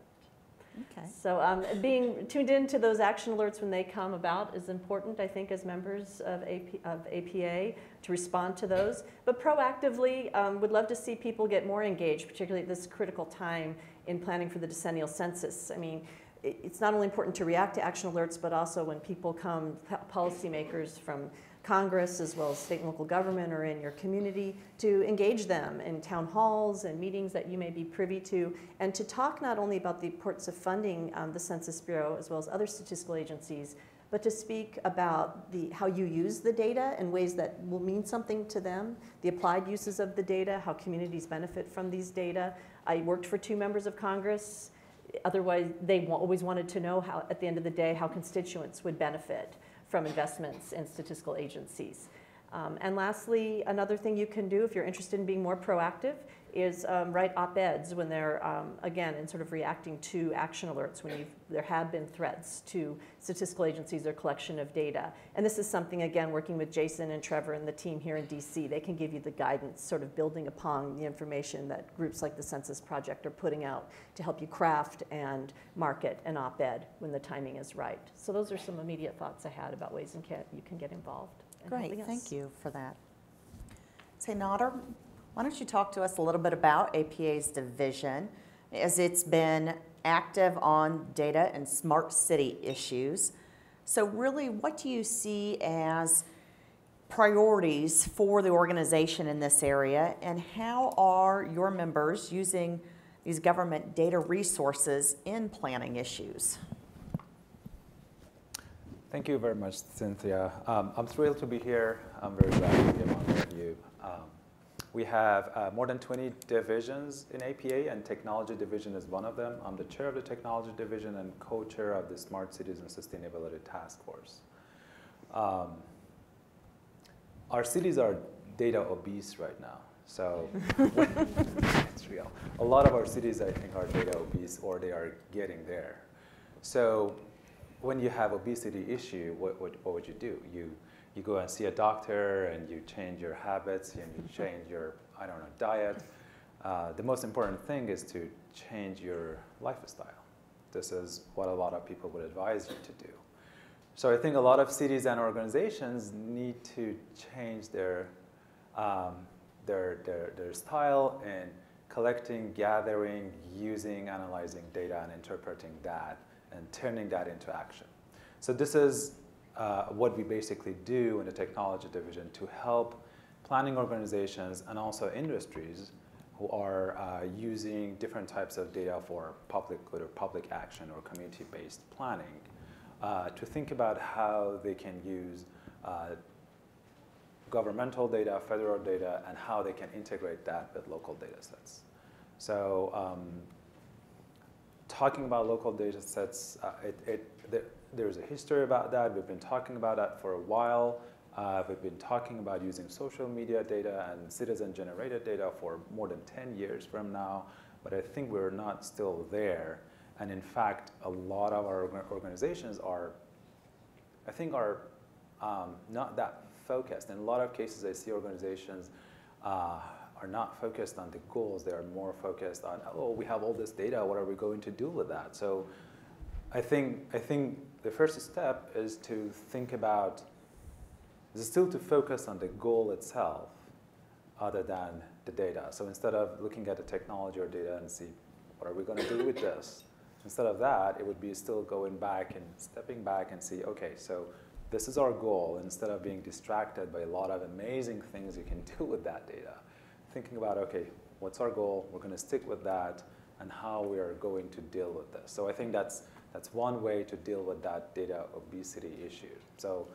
Okay. So being tuned into those action alerts when they come about is important, I think, as members of APA to respond to those. But proactively, would love to see people get more engaged, particularly at this critical time in planning for the decennial census. I mean, it's not only important to react to action alerts, but also when people come, policymakers from Congress as well as state and local government or in your community, to engage them in town halls and meetings that you may be privy to, and to talk not only about the importance of funding the Census Bureau as well as other statistical agencies, but to speak about how you use the data in ways that will mean something to them, the applied uses of the data, how communities benefit from these data. I worked for two members of Congress. Otherwise, they always wanted to know how, at the end of the day, how constituents would benefit from investments in statistical agencies. And lastly, another thing you can do if you're interested in being more proactive is write op-eds when they're, again, in sort of reacting to action alerts when there have been threats to statistical agencies or collection of data. And this is something, again, working with Jason and Trevor and the team here in DC, they can give you the guidance sort of building upon the information that groups like the Census Project are putting out to help you craft and market an op-ed when the timing is right. So those are some immediate thoughts I had about ways you can get involved. Great, thank you for that. So Nader, why don't you talk to us a little bit about APA's division, as it's been active on data and smart city issues. So really, what do you see as priorities for the organization in this area, and how are your members using these government data resources in planning issues? Thank you very much, Cynthia. I'm thrilled to be here. I'm very glad to be among all of you. We have more than 20 divisions in APA, and technology division is one of them. I'm the chair of the technology division and co-chair of the Smart Cities and Sustainability Task Force. Our cities are data obese right now, so it's real. A lot of our cities, I think, are data obese, or they are getting there. So when you have obesity issue, what would you do? You go and see a doctor, and you change your habits, and you change your, I don't know, diet. The most important thing is to change your lifestyle. This is what a lot of people would advise you to do. So I think a lot of cities and organizations need to change their style in collecting, gathering, using, analyzing data, and interpreting that, and turning that into action. So this is what we basically do in the technology division to help planning organizations and also industries who are using different types of data for public good or public action or community-based planning to think about how they can use governmental data, federal data, and how they can integrate that with local data sets. So talking about local data sets, there's a history about that. We've been talking about that for a while. We've been talking about using social media data and citizen-generated data for more than 10 years from now, but I think we're not still there. And in fact, a lot of our organizations are, I think, are not that focused. In a lot of cases, I see organizations are not focused on the goals. They are more focused on, oh, we have all this data. What are we going to do with that? So I think the first step is to think about, is still to focus on the goal itself other than the data. So instead of looking at the technology or data and see what are we going to do with this, instead of that, it would be still going back and stepping back and see, okay, so this is our goal, and instead of being distracted by a lot of amazing things you can do with that data, thinking about, okay, what's our goal? We're going to stick with that and how we are going to deal with this. So I think that's one way to deal with that data obesity issue. So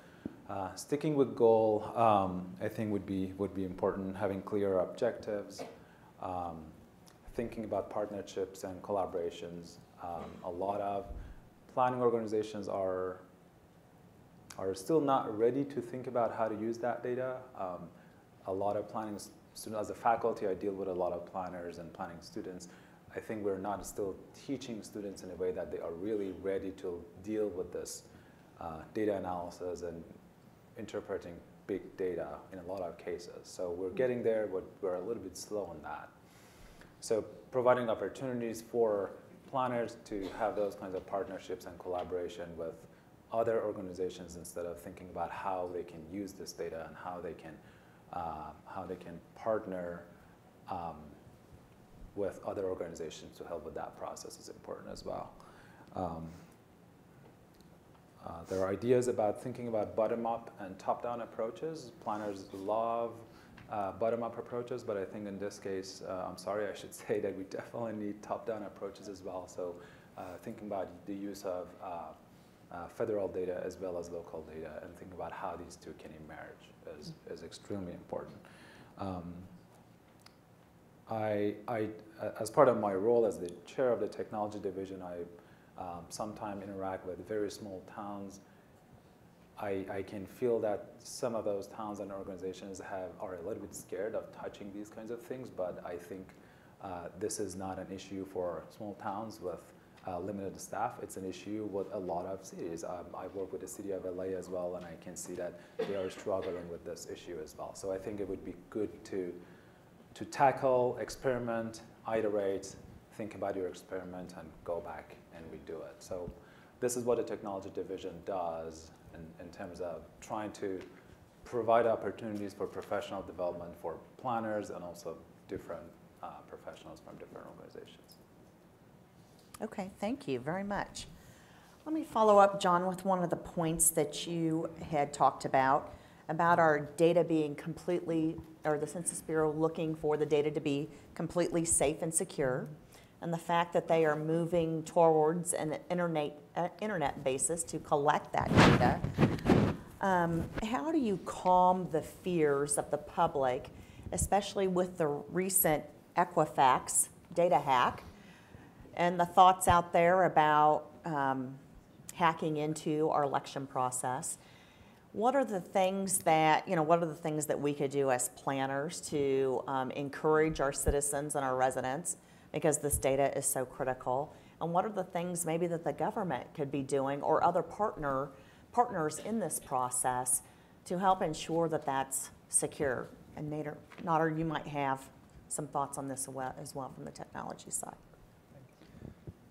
sticking with goal, I think would be important. Having clear objectives, thinking about partnerships and collaborations. A lot of planning organizations are still not ready to think about how to use that data. A lot of planning students, as a faculty, I deal with a lot of planners and planning students. I think we're not still teaching students in a way that they are really ready to deal with this data analysis and interpreting big data in a lot of cases. So we're getting there, but we're a little bit slow on that. So providing opportunities for planners to have those kinds of partnerships and collaboration with other organizations instead of thinking about how they can use this data and how they can partner with other organizations to help with that process is important as well. There are ideas about thinking about bottom-up and top-down approaches. Planners love bottom-up approaches, but I think in this case, I'm sorry, I should say that we definitely need top-down approaches as well. So thinking about the use of federal data as well as local data and thinking about how these two can emerge is extremely important. As part of my role as the chair of the technology division, I sometimes interact with very small towns. I can feel that some of those towns and organizations are a little bit scared of touching these kinds of things, but I think this is not an issue for small towns with limited staff. It's an issue with a lot of cities. I work with the city of LA as well, and I can see that they are struggling with this issue as well. So I think it would be good to tackle, experiment, iterate, think about your experiment, and go back and redo it. So this is what the technology division does in terms of trying to provide opportunities for professional development for planners and also different professionals from different organizations. Okay, thank you very much. Let me follow up, John, with one of the points that you had talked about our data being completely, or the Census Bureau looking for the data to be completely safe and secure, and the fact that they are moving towards an internet basis to collect that data. How do you calm the fears of the public, especially with the recent Equifax data hack and the thoughts out there about hacking into our election process? What are the things that, what are the things that we could do as planners to encourage our citizens and our residents, because this data is so critical? And what are the things maybe that the government could be doing or other partners in this process to help ensure that that's secure? And Nader, you might have some thoughts on this as well from the technology side.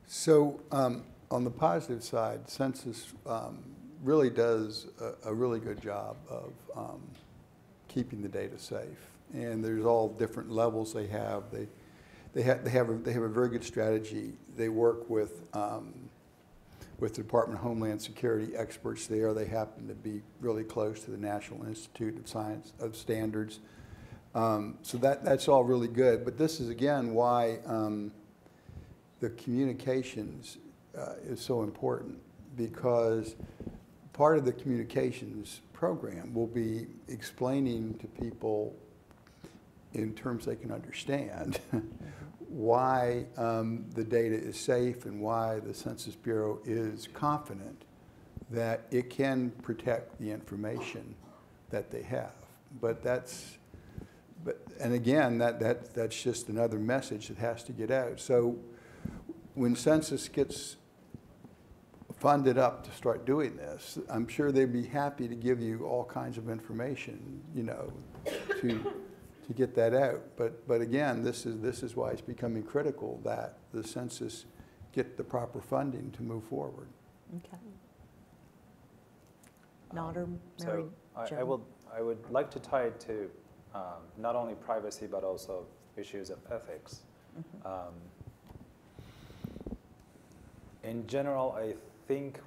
So on the positive side, Census really does a really good job of keeping the data safe. And there's all different levels they have. They have a very good strategy. They work with the Department of Homeland Security experts there. They happen to be really close to the National Institute of Science of Standards. So that's all really good. But this is, again, why the communications is so important, because part of the communications program will be explaining to people in terms they can understand why the data is safe and why the Census Bureau is confident that it can protect the information that they have. But that's, and again, that's just another message that has to get out. So when Census gets funded up to start doing this, I'm sure they'd be happy to give you all kinds of information, you know, to get that out. But again, this is why it's becoming critical that the Census get the proper funding to move forward. Okay. Nader, Mary Jo. I would like to tie it to not only privacy but also issues of ethics. Mm-hmm. In general, I think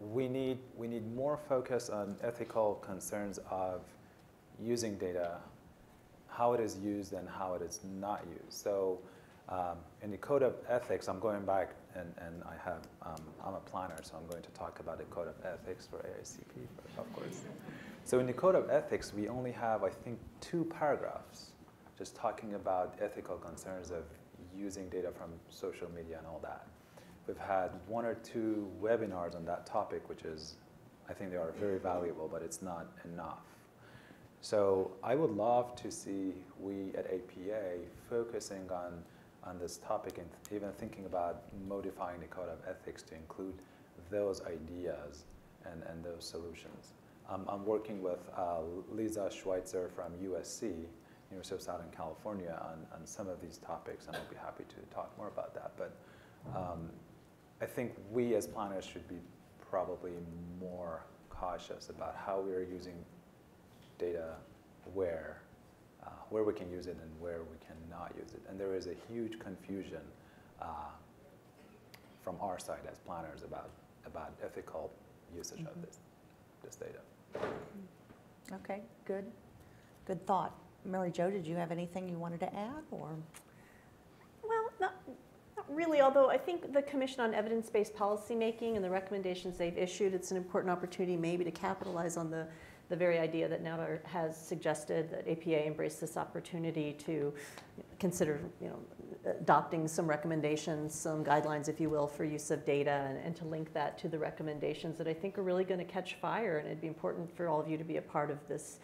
we need more focus on ethical concerns of using data, how it is used and how it is not used. So in the code of ethics, I'm going back and I have, I'm a planner, so I'm going to talk about the code of ethics for AICP, of course. So in the code of ethics, we only have, I think, 2 paragraphs just talking about ethical concerns of using data from social media and all that. We've had 1 or 2 webinars on that topic, which is, I think they are very valuable, but it's not enough. So I would love to see we at APA focusing on this topic and even thinking about modifying the code of ethics to include those ideas and those solutions. I'm working with Lisa Schweitzer from USC, University of Southern California, on some of these topics, and I'll be happy to talk more about that. But I think we as planners should be probably more cautious about how we are using data, where we can use it and where we cannot use it. And there is a huge confusion from our side as planners about ethical usage mm-hmm. of this data. Okay, good thought. Mary Jo, did you have anything you wanted to add, or? Well, not really, although I think the Commission on Evidence-Based Policymaking and the recommendations they've issued, it's an important opportunity maybe to capitalize on the very idea that Nader has suggested, that APA embrace this opportunity to consider, you know, adopting some recommendations, some guidelines, if you will, for use of data, and to link that to the recommendations that I think are really going to catch fire. And it'd be important for all of you to be a part of this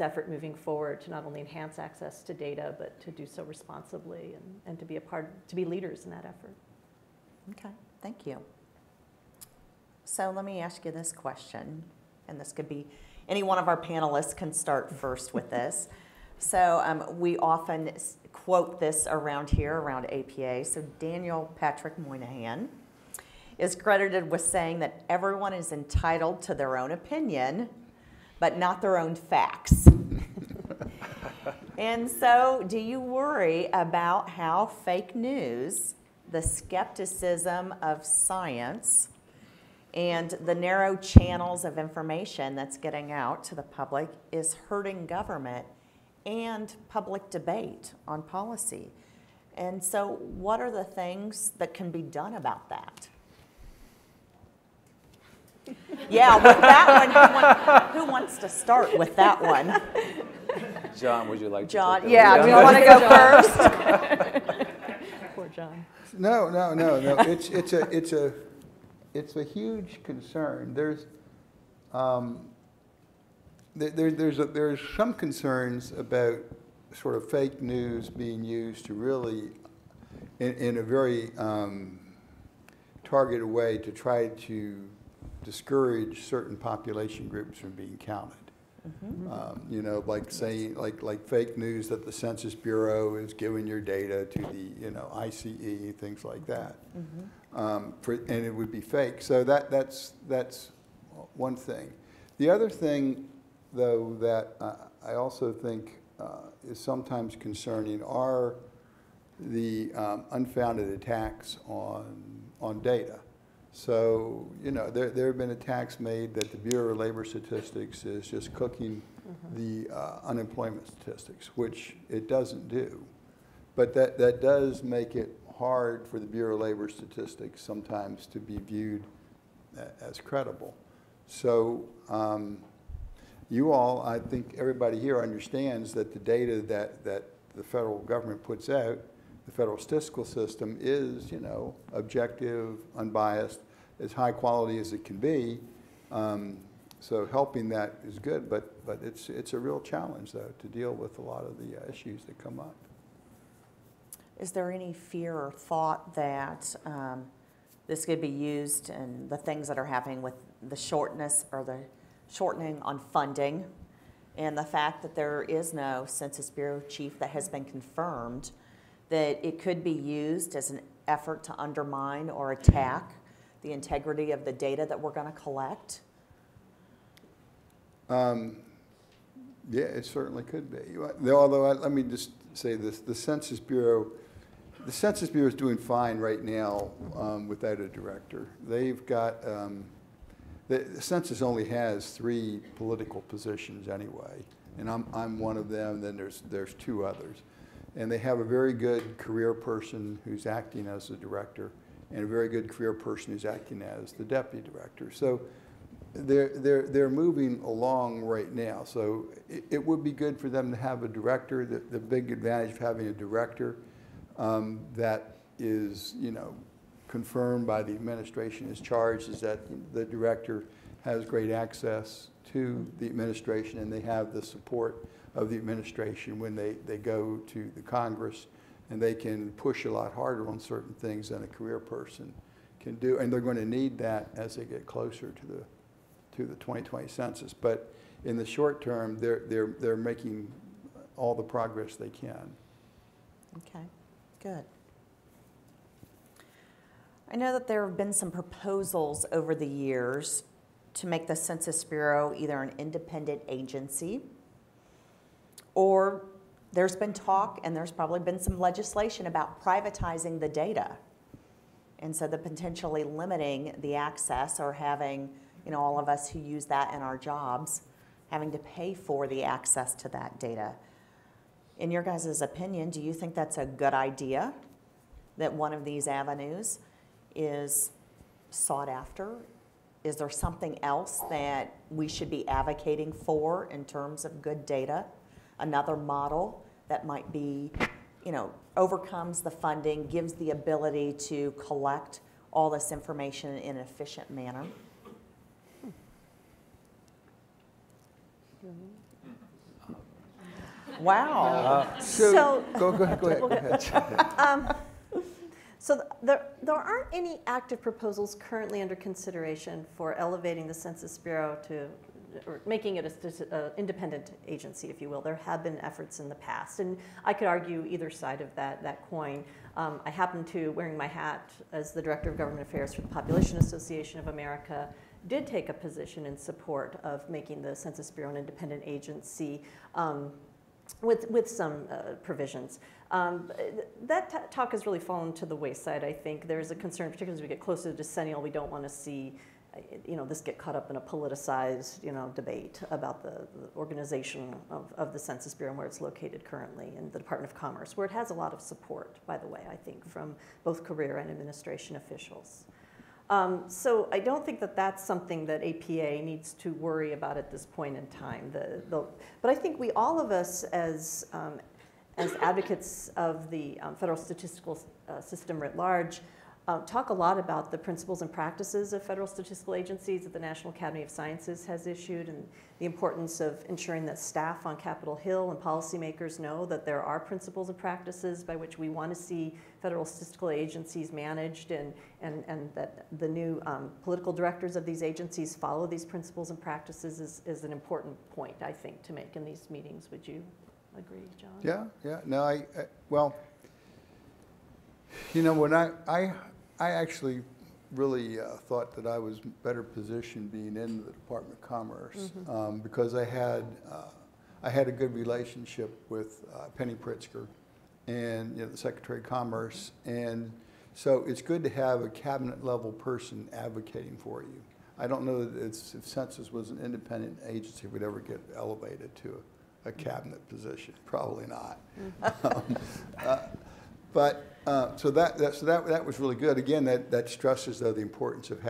effort moving forward, to not only enhance access to data, but to do so responsibly and to be to be leaders in that effort. Okay, thank you. So let me ask you this question, and this could be, any one of our panelists can start first with this. So we often quote this around here, around APA. So Daniel Patrick Moynihan is credited with saying that everyone is entitled to their own opinion, but not their own facts. And so do you worry about how fake news, the skepticism of science, and the narrow channels of information that's getting out to the public is hurting government and public debate on policy? And so what are the things that can be done about that? Yeah, with that one, who wants to start with that one? John, would you like to take that? Yeah, do you want to go first? Poor John. No. It's a huge concern. There's some concerns about sort of fake news being used to really, in a very targeted way, to try to discourage certain population groups from being counted. Mm-hmm. You know, like saying, like fake news that the Census Bureau is giving your data to the, you know, ICE, things like that. Mm-hmm. And it would be fake. So that's one thing. The other thing, though, that I also think is sometimes concerning are the unfounded attacks on data. So, you know, there have been attacks made that the Bureau of Labor Statistics is just cooking mm-hmm. the unemployment statistics, which it doesn't do. But that does make it hard for the Bureau of Labor Statistics sometimes to be viewed as credible. So you all, I think everybody here understands that the data that the federal government puts out the federal statistical system is, you know, objective, unbiased, as high quality as it can be. So helping that is good, but it's a real challenge, though, to deal with a lot of the issues that come up. Is there any fear or thought that this could be used, and the things that are happening with the shortness or the shortening on funding, and the fact that there is no Census Bureau chief that has been confirmed, that it could be used as an effort to undermine or attack the integrity of the data that we're going to collect? Yeah, it certainly could be. Although, let me just say this, the Census Bureau is doing fine right now without a director. They've got, the census only has 3 political positions anyway, and I'm one of them, then there's 2 others. And they have a very good career person who's acting as the director, and a very good career person who's acting as the deputy director. So they're moving along right now. So it would be good for them to have a director. The big advantage of having a director that is, you know, confirmed by the administration is charged is that the director has great access to the administration, and they have the support of the administration when they go to the Congress, and they can push a lot harder on certain things than a career person can do. And they're going to need that as they get closer to the 2020 census. But in the short term, they're making all the progress they can. Okay, good. I know that there have been some proposals over the years to make the Census Bureau either an independent agency, or there's been talk, and there's probably been some legislation about privatizing the data. And so the potentially limiting the access, or having, you know, all of us who use that in our jobs having to pay for the access to that data. In your guys' opinion, do you think that's a good idea, that one of these avenues is sought after? Is there something else that we should be advocating for in terms of good data? Another model that might be, you know, overcomes the funding, gives the ability to collect all this information in an efficient manner? Wow. So go ahead. So there aren't any active proposals currently under consideration for elevating the Census Bureau to, or making it an independent agency, if you will. There have been efforts in the past, and I could argue either side of that coin. I happen to, wearing my hat as the Director of Government Affairs for the Population Association of America, did take a position in support of making the Census Bureau an independent agency with some provisions. That talk has really fallen to the wayside, I think. There's a concern, particularly as we get closer to decennial, we don't want to see, you know, this get caught up in a politicized, you know, debate about the organization of the Census Bureau and where it's located currently in the Department of Commerce, where it has a lot of support, by the way, I think, from both career and administration officials. So I don't think that that's something that APA needs to worry about at this point in time. But I think we, all of us as advocates of the federal statistical system writ large, talk a lot about the principles and practices of federal statistical agencies that the National Academy of Sciences has issued, and the importance of ensuring that staff on Capitol Hill and policymakers know that there are principles and practices by which we want to see federal statistical agencies managed, and that the new political directors of these agencies follow these principles and practices is an important point, I think, to make in these meetings. Would you agree, John? Yeah. No, well, you know, when I actually really thought that I was better positioned being in the Department of Commerce, mm-hmm. Because I had a good relationship with Penny Pritzker and, you know, the Secretary of Commerce, and so it's good to have a cabinet level person advocating for you. I don't know that if Census was an independent agency, it would ever get elevated to a cabinet position. Probably not. Mm-hmm. So that was really good. Again, that stresses, though, the importance of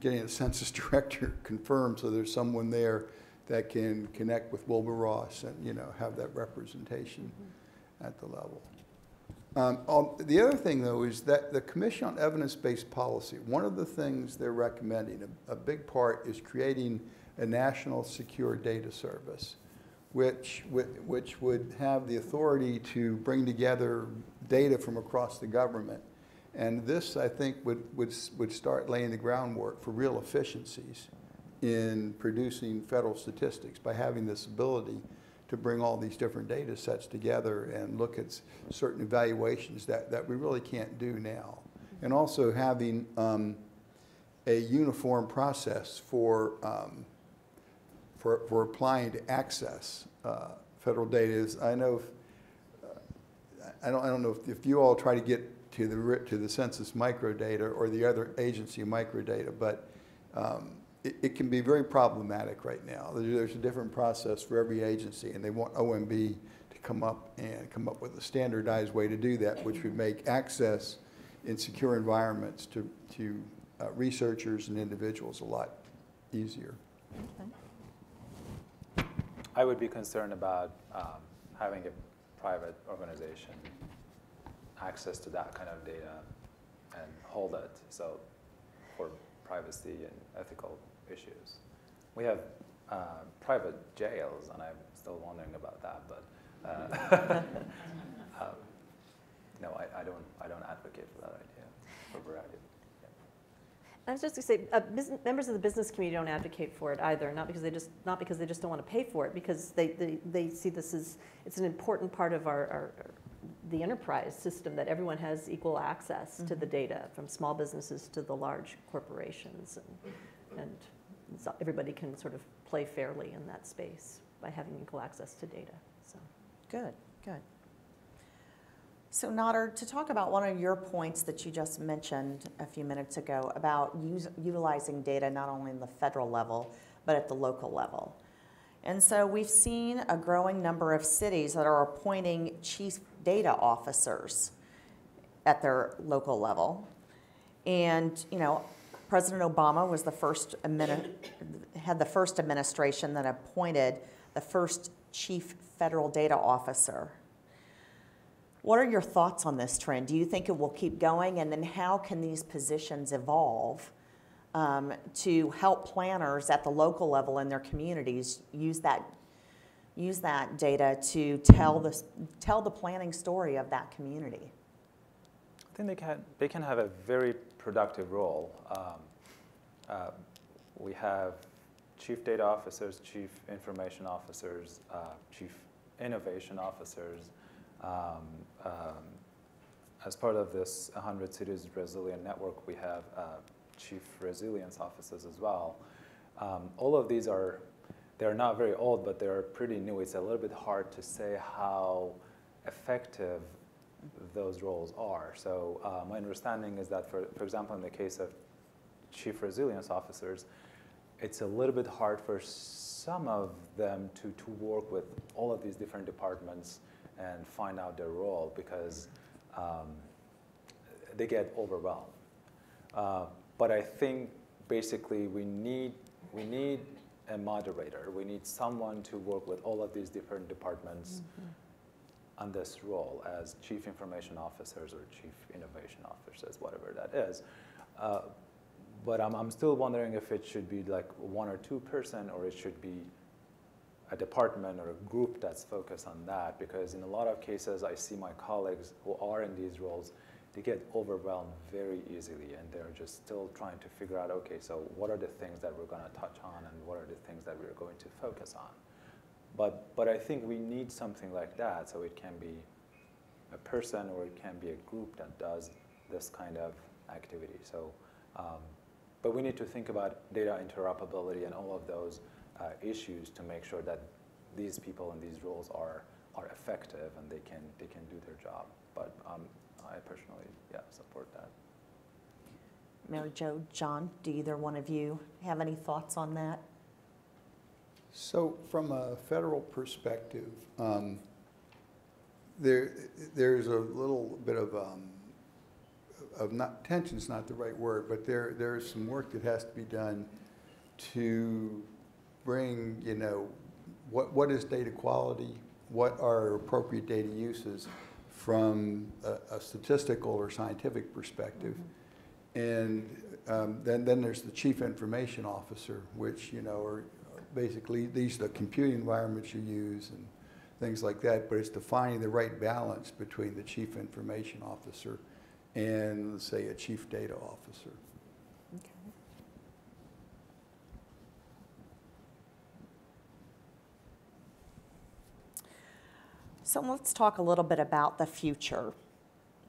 getting a census director confirmed, so there's someone there that can connect with Wilbur Ross and, you know, have that representation mm-hmm. at the level. The other thing, though, is that the Commission on Evidence-Based Policy, one of the things they're recommending, a big part, is creating a national secure data service, which would have the authority to bring together data from across the government. And this, I think, would start laying the groundwork for real efficiencies in producing federal statistics by having this ability to bring all these different data sets together and look at certain evaluations that we really can't do now. And also having a uniform process for applying to access federal data. I don't know if you all try to get to the census microdata or the other agency microdata, but it can be very problematic right now. There's a different process for every agency, and they want OMB to come up with a standardized way to do that, which would make access in secure environments to researchers and individuals a lot easier. Okay. I would be concerned about having a private organization access to that kind of data and hold it, so for privacy and ethical issues. We have private jails, and I'm still wondering about that. But no, I don't advocate for that idea for a variety. Yeah. I was just going to say, members of the business community don't advocate for it either. Not because they just don't want to pay for it, because they see this as it's an important part of the enterprise system, that everyone has equal access to the data, from small businesses to the large corporations, and so everybody can sort of play fairly in that space by having equal access to data. So good, good. So Nader, to talk about one of your points that you just mentioned a few minutes ago about utilizing data not only in the federal level but at the local level. And so we've seen a growing number of cities that are appointing chief data officers at their local level. And, you know, President Obama was the first, had the first administration that appointed the first chief federal data officer. What are your thoughts on this trend? Do you think it will keep going? And then how can these positions evolve to help planners at the local level in their communities use that data to tell the planning story of that community? I think they can have a very productive role. We have chief data officers, chief information officers, chief innovation officers. As part of this 100 Cities Resilient Network, we have chief resilience officers as well. All of these are, they're not very old, but they're pretty new. It's a little bit hard to say how effective those roles are. So my understanding is that, for example, in the case of chief resilience officers, it's a little bit hard for some of them to work with all of these different departments and find out their role, because they get overwhelmed. But I think basically we need a moderator. We need someone to work with all of these different departments on this role as chief information officers or chief innovation officers, whatever that is. But I'm still wondering if it should be like one or two person, or it should be a department or a group that's focused on that, because in a lot of cases I see my colleagues who are in these roles, they get overwhelmed very easily, and they're just still trying to figure out, okay, so what are the things that we're going to touch on and what are the things that we're going to focus on? But I think we need something like that, so it can be a person or it can be a group that does this kind of activity. So, but we need to think about data interoperability and all of those issues to make sure that these people in these roles are effective and they can do their job. But I personally, yeah, support that. Mary Jo, John, do either one of you have any thoughts on that? So from a federal perspective, there's a little bit of not, tension's not the right word, but there's some work that has to be done to bring, you know, what is data quality, what are appropriate data uses from a statistical or scientific perspective. And then there's the chief information officer, which, you know, are basically these are the computing environments you use and things like that, but it's defining the right balance between the chief information officer and, let's say, a chief data officer. Okay. So let's talk a little bit about the future.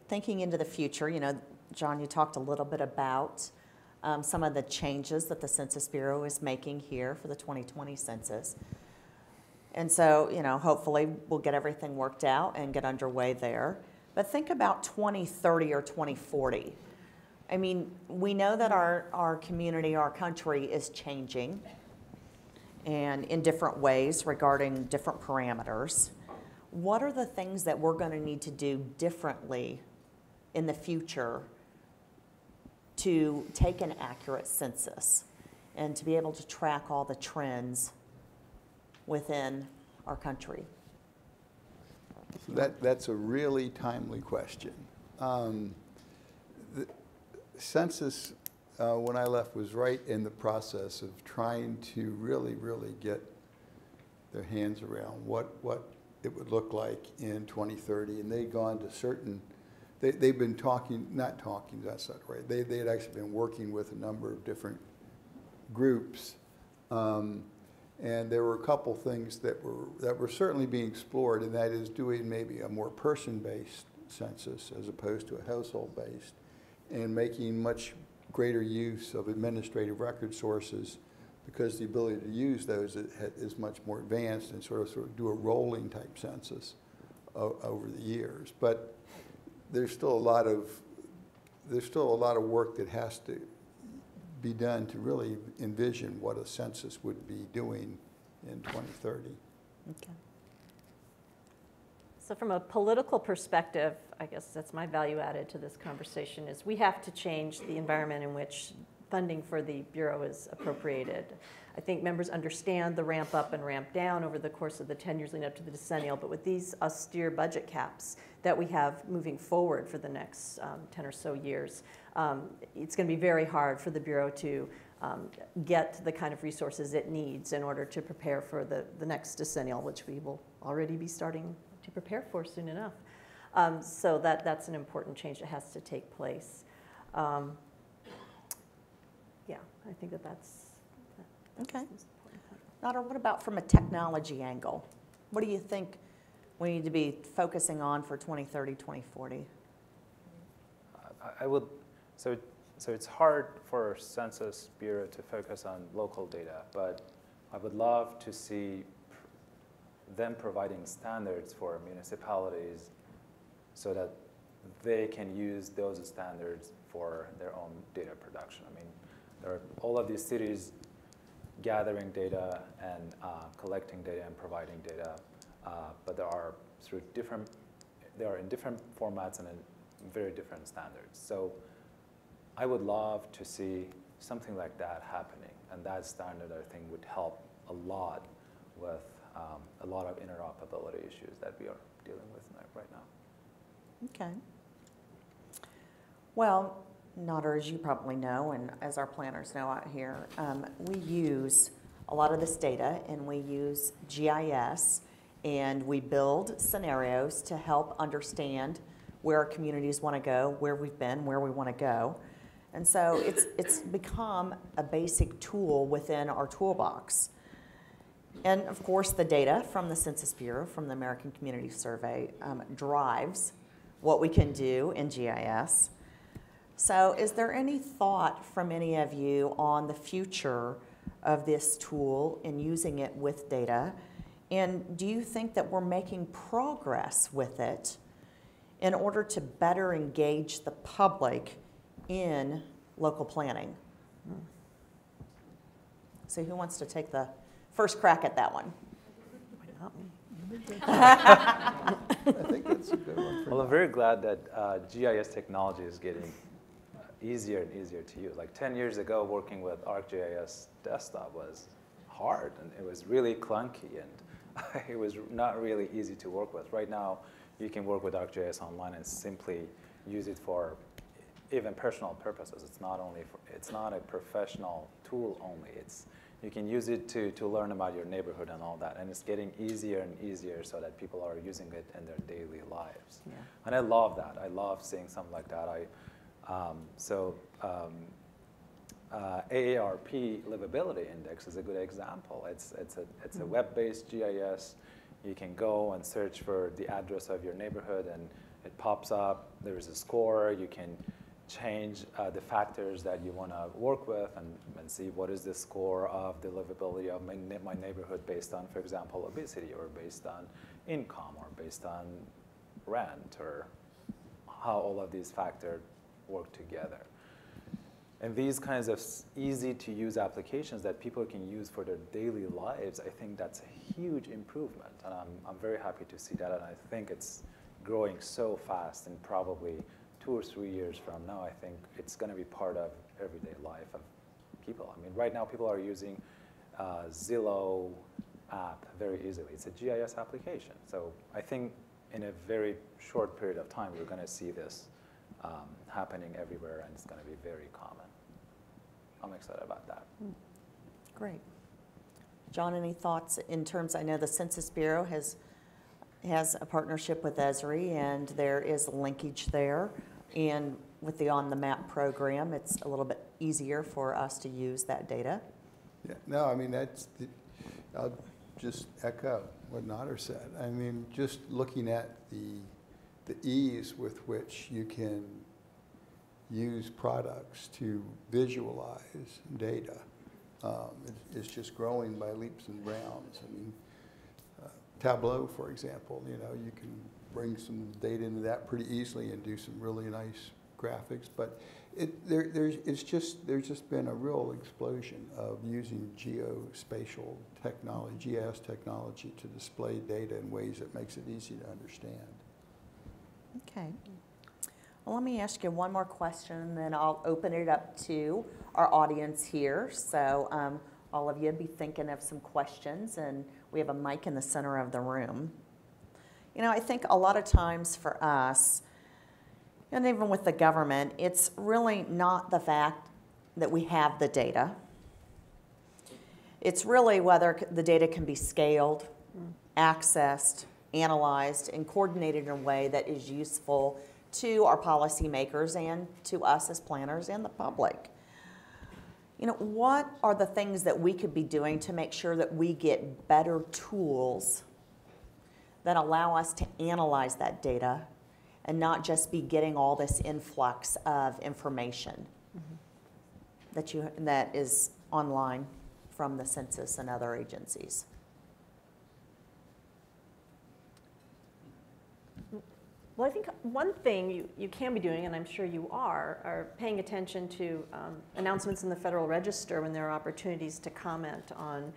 Thinking into the future, you know, John, you talked a little bit about some of the changes that the Census Bureau is making here for the 2020 census. And so, you know, hopefully we'll get everything worked out and get underway there. But think about 2030 or 2040. I mean, we know that our community, our country is changing and in different ways regarding different parameters. What are the things that we're going to need to do differently in the future to take an accurate census and to be able to track all the trends within our country? So that's a really timely question. The census, when I left, was right in the process of trying to really get their hands around what it would look like in 2030. And they'd gone to certain, they've been talking, not talking, that's not right. They had actually been working with a number of different groups. And there were a couple things that were certainly being explored, and that is doing maybe a more person-based census as opposed to a household-based, and making much greater use of administrative record sources, because the ability to use those is much more advanced, and sort of do a rolling type census over the years. But there's still a lot of work that has to be done to really envision what a census would be doing in 2030. Okay. So from a political perspective, I guess that's my value added to this conversation, is we have to change the environment in which funding for the Bureau is appropriated. I think members understand the ramp up and ramp down over the course of the 10 years leading up to the decennial, but with these austere budget caps that we have moving forward for the next 10 or so years, it's going to be very hard for the Bureau to get the kind of resources it needs in order to prepare for the next decennial, which we will already be starting to prepare for soon enough. So that's an important change that has to take place. Yeah, I think that's okay. Nader, what about from a technology angle? What do you think we need to be focusing on for 2030, 2040? I would. So it's hard for Census Bureau to focus on local data, but I would love to see them providing standards for municipalities so that they can use those standards for their own data production. I mean, there are all of these cities gathering data and collecting data and providing data, but they are in different formats and in very different standards. So I would love to see something like that happening, and that standard, I think, would help a lot with a lot of interoperability issues that we are dealing with right now. Okay. Well, Nader, as you probably know, and as our planners know out here, we use a lot of this data, and we use GIS, and we build scenarios to help understand where our communities want to go, where we've been, where we want to go. And so it's become a basic tool within our toolbox. And of course, the data from the Census Bureau, from the American Community Survey, drives what we can do in GIS. So is there any thought from any of you on the future of this tool and using it with data? And do you think that we're making progress with it in order to better engage the public in local planning? So who wants to take the first crack at that one? Why not me? I think that's a good one. Well, I'm very glad that GIS technology is getting easier and easier to use. Like 10 years ago, working with ArcGIS desktop was hard, and it was really clunky, and it was not really easy to work with. Right now, you can work with ArcGIS online and simply use it for even personal purposes. It's not only for, it's not a professional tool only. It's you can use it to learn about your neighborhood and all that. And it's getting easier and easier so that people are using it in their daily lives. Yeah. And I love that. I love seeing something like that. AARP Livability Index is a good example. It's a web-based GIS. You can go and search for the address of your neighborhood, and it pops up. There is a score. You can change the factors that you want to work with and see what is the score of the livability of my neighborhood based on, for example, obesity, or based on income, or based on rent, or how all of these factors work together. And these kinds of easy-to-use applications that people can use for their daily lives, I think that's a huge improvement. And I'm very happy to see that. And I think it's growing so fast, and probably 2 or 3 years from now, I think it's going to be part of everyday life of people. I mean, right now, people are using Zillow app very easily. It's a GIS application. So I think in a very short period of time, we're going to see this happening everywhere, and it's going to be very common. I'm excited about that. Great. John, any thoughts in terms, I know the Census Bureau has a partnership with Esri, and there is linkage there. And with the On the Map program, it's a little bit easier for us to use that data. Yeah, no, I mean, I'll just echo what Nader said. I mean, just looking at the ease with which you can use products to visualize data is just growing by leaps and bounds. I mean, Tableau, for example, you know, you can bring some data into that pretty easily and do some really nice graphics. But there's just been a real explosion of using geospatial technology, GIS technology, to display data in ways that makes it easy to understand. Okay. Well, let me ask you one more question, and then I'll open it up to our audience here. So all of you be thinking of some questions, and we have a mic in the center of the room. You know, I think a lot of times for us, and even with the government, it's really not the fact that we have the data. It's really whether the data can be scaled, accessed, analyzed, and coordinated in a way that is useful to our policymakers and to us as planners and the public. You know, what are the things that we could be doing to make sure that we get better tools that allow us to analyze that data and not just be getting all this influx of information that is online from the census and other agencies? Well, I think one thing you can be doing, and I'm sure you are paying attention to announcements in the Federal Register when there are opportunities to comment on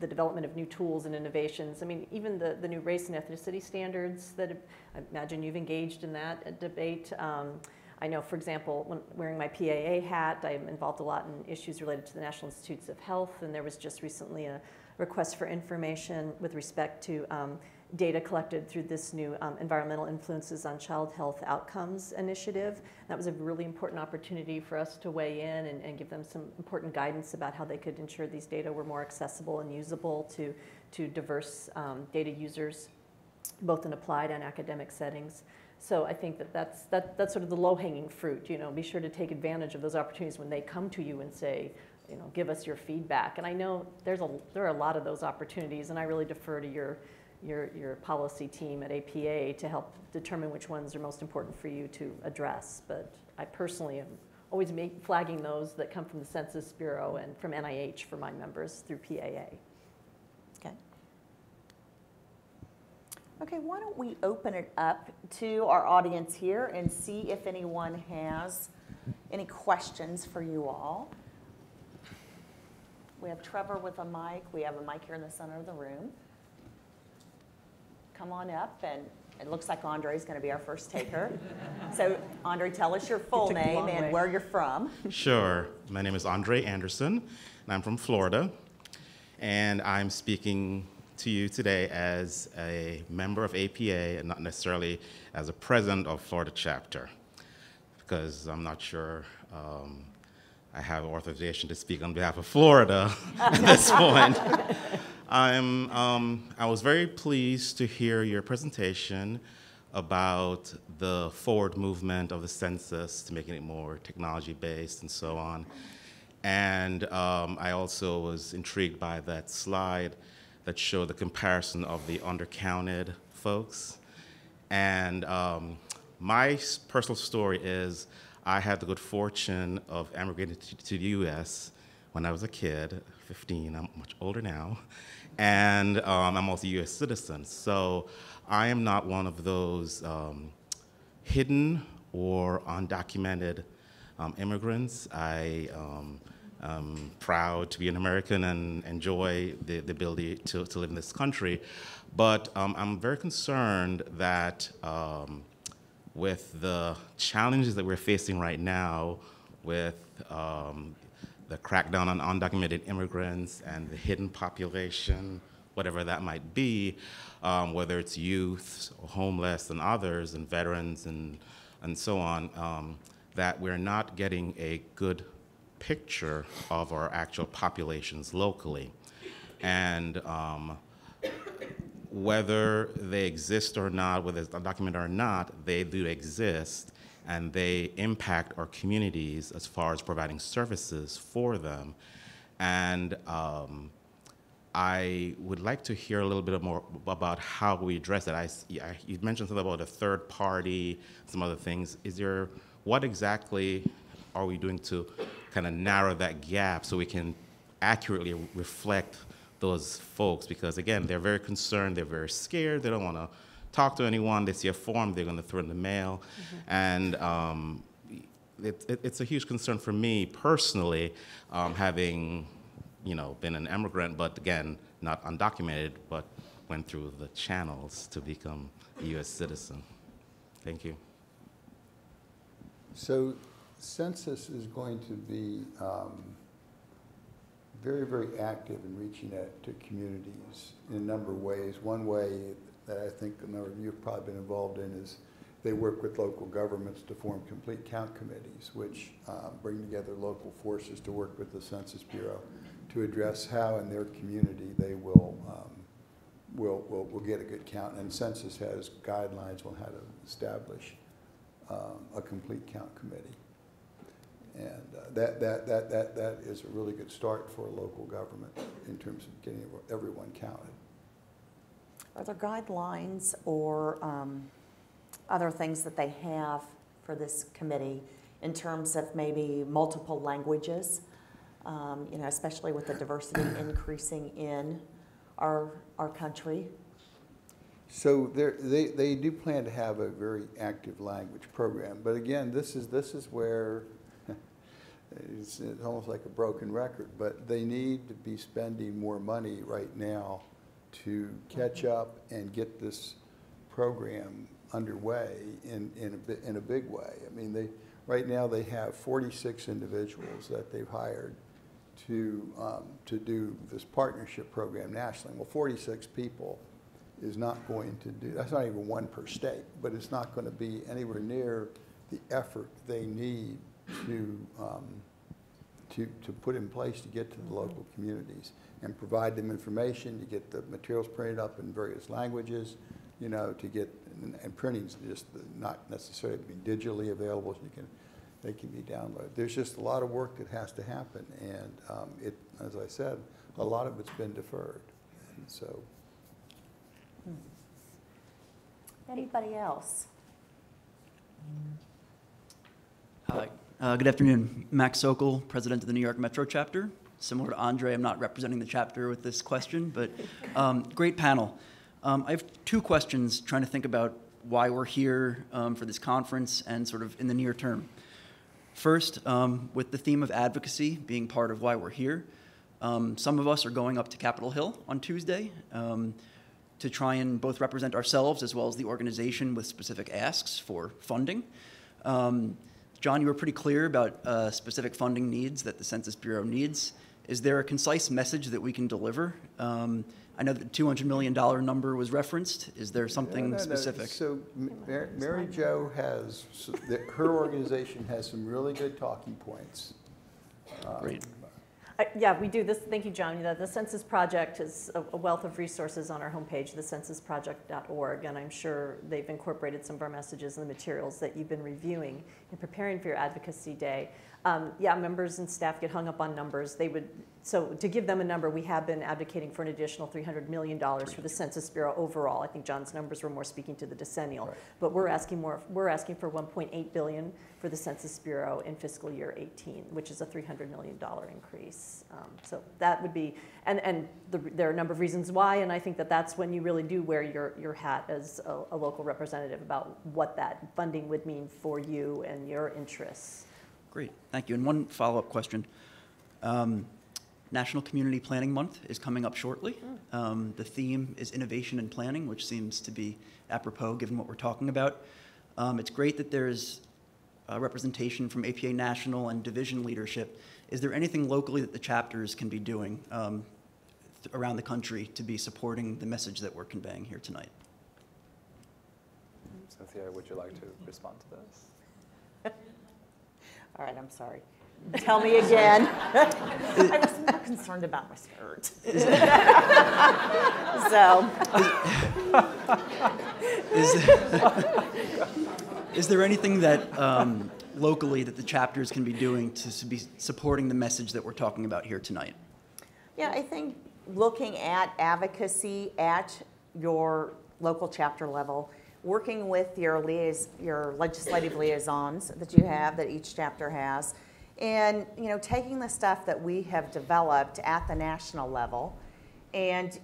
the development of new tools and innovations. I mean, even the new race and ethnicity standards that I imagine you've engaged in that debate. I know, for example, when wearing my PAA hat, I'm involved a lot in issues related to the National Institutes of Health, and there was just recently a request for information with respect to data collected through this new Environmental Influences on Child Health Outcomes initiative. That was a really important opportunity for us to weigh in and give them some important guidance about how they could ensure these data were more accessible and usable to diverse data users, both in applied and academic settings. So I think that's sort of the low-hanging fruit. You know, be sure to take advantage of those opportunities when they come to you and say, you know, give us your feedback. And I know there are a lot of those opportunities, and I really defer to your policy team at APA to help determine which ones are most important for you to address. But I personally am always flagging those that come from the Census Bureau and from NIH for my members through PAA. Okay. Okay, why don't we open it up to our audience here and see if anyone has any questions for you all. We have Trevor with a mic. We have a mic here in the center of the room. Come on up, and it looks like Andre's going to be our first taker. So, Andre, tell us your full name and where you're from. Sure. My name is Andre Anderson, and I'm from Florida. And I'm speaking to you today as a member of APA and not necessarily as a president of Florida chapter, because I'm not sure I have authorization to speak on behalf of Florida at this point. I was very pleased to hear your presentation about the forward movement of the census to making it more technology-based and so on. And I also was intrigued by that slide that showed the comparison of the undercounted folks. And my personal story is I had the good fortune of emigrating to the US when I was a kid, 15. I'm much older now. And I'm also a US citizen. So I am not one of those hidden or undocumented immigrants. I am proud to be an American and enjoy the ability to live in this country. But I'm very concerned that with the challenges that we're facing right now with the crackdown on undocumented immigrants and the hidden population, whatever that might be, whether it's youth, homeless, and others, and veterans, and so on, that we're not getting a good picture of our actual populations locally. And whether they exist or not, whether it's undocumented or not, they do exist, and they impact our communities as far as providing services for them. And I would like to hear a little bit more about how we address that. You mentioned something about a third party, some other things. What exactly are we doing to kind of narrow that gap so we can accurately reflect those folks? Because again, they're very concerned, they're very scared, they don't want to talk to anyone, they see a form, they're going to throw in the mail. Mm-hmm. And it's a huge concern for me personally, having been an immigrant, but again, not undocumented, but went through the channels to become a US citizen. Thank you. So census is going to be very, very active in reaching out to communities in a number of ways. One way that I think a number of you have probably been involved in is they work with local governments to form complete count committees, which bring together local forces to work with the Census Bureau to address how in their community they will get a good count. And census has guidelines on how to establish a complete count committee. And that is a really good start for a local government in terms of getting everyone counted. Are there guidelines or other things that they have for this committee in terms of maybe multiple languages? Especially with the diversity increasing in our country. So they do plan to have a very active language program, but again, this is where it's almost like a broken record. But they need to be spending more money right now to catch up and get this program underway in a big way. I mean, right now they have 46 individuals that they've hired to do this partnership program nationally. Well, 46 people is not going to do, that's not even one per state, but it's not going to be anywhere near the effort they need to put in place to get to the local communities and provide them information, to get the materials printed up in various languages, to get, and printing's just not necessarily digitally available, so they can be downloaded. There's just a lot of work that has to happen, and as I said, a lot of it's been deferred, and so. Anybody else? Good afternoon. Max Sokol, president of the New York Metro chapter. Similar to Andre, I'm not representing the chapter with this question, but great panel. I have two questions trying to think about why we're here for this conference and sort of in the near term. First, with the theme of advocacy being part of why we're here, some of us are going up to Capitol Hill on Tuesday to try and both represent ourselves as well as the organization with specific asks for funding. John, you were pretty clear about specific funding needs that the Census Bureau needs. Is there a concise message that we can deliver? I know the $200 million number was referenced. Is there something specific? So Mary Jo has, her organization has some really good talking points. Great. Yeah, we do this. Thank you, John. The Census Project is a wealth of resources on our homepage, thecensusproject.org, and I'm sure they've incorporated some of our messages and the materials that you've been reviewing and preparing for your advocacy day. Yeah, members and staff get hung up on numbers. They would, so to give them a number, we have been advocating for an additional $300 million for the Census Bureau overall. I think John's numbers were more speaking to the decennial, right. But we're asking more. We're asking for $1.8 billion for the Census Bureau in fiscal year 18, which is a $300 million increase. So that would be, there are a number of reasons why, and I think that that's when you really do wear your hat as a local representative about what that funding would mean for you and your interests. Great, thank you. And one follow-up question. National Community Planning Month is coming up shortly. The theme is innovation and planning, which seems to be apropos given what we're talking about. It's great that there's representation from APA national and division leadership. Is there anything locally that the chapters can be doing around the country to be supporting the message that we're conveying here tonight? Cynthia, would you like to respond to this? All right, I'm sorry. Tell me again. I was more concerned about my skirt. Is there anything that locally that the chapters can be doing to be supporting the message that we're talking about here tonight? Yeah, I think looking at advocacy at your local chapter level, working with your legislative liaisons that you have, that each chapter has, and taking the stuff that we have developed at the national level and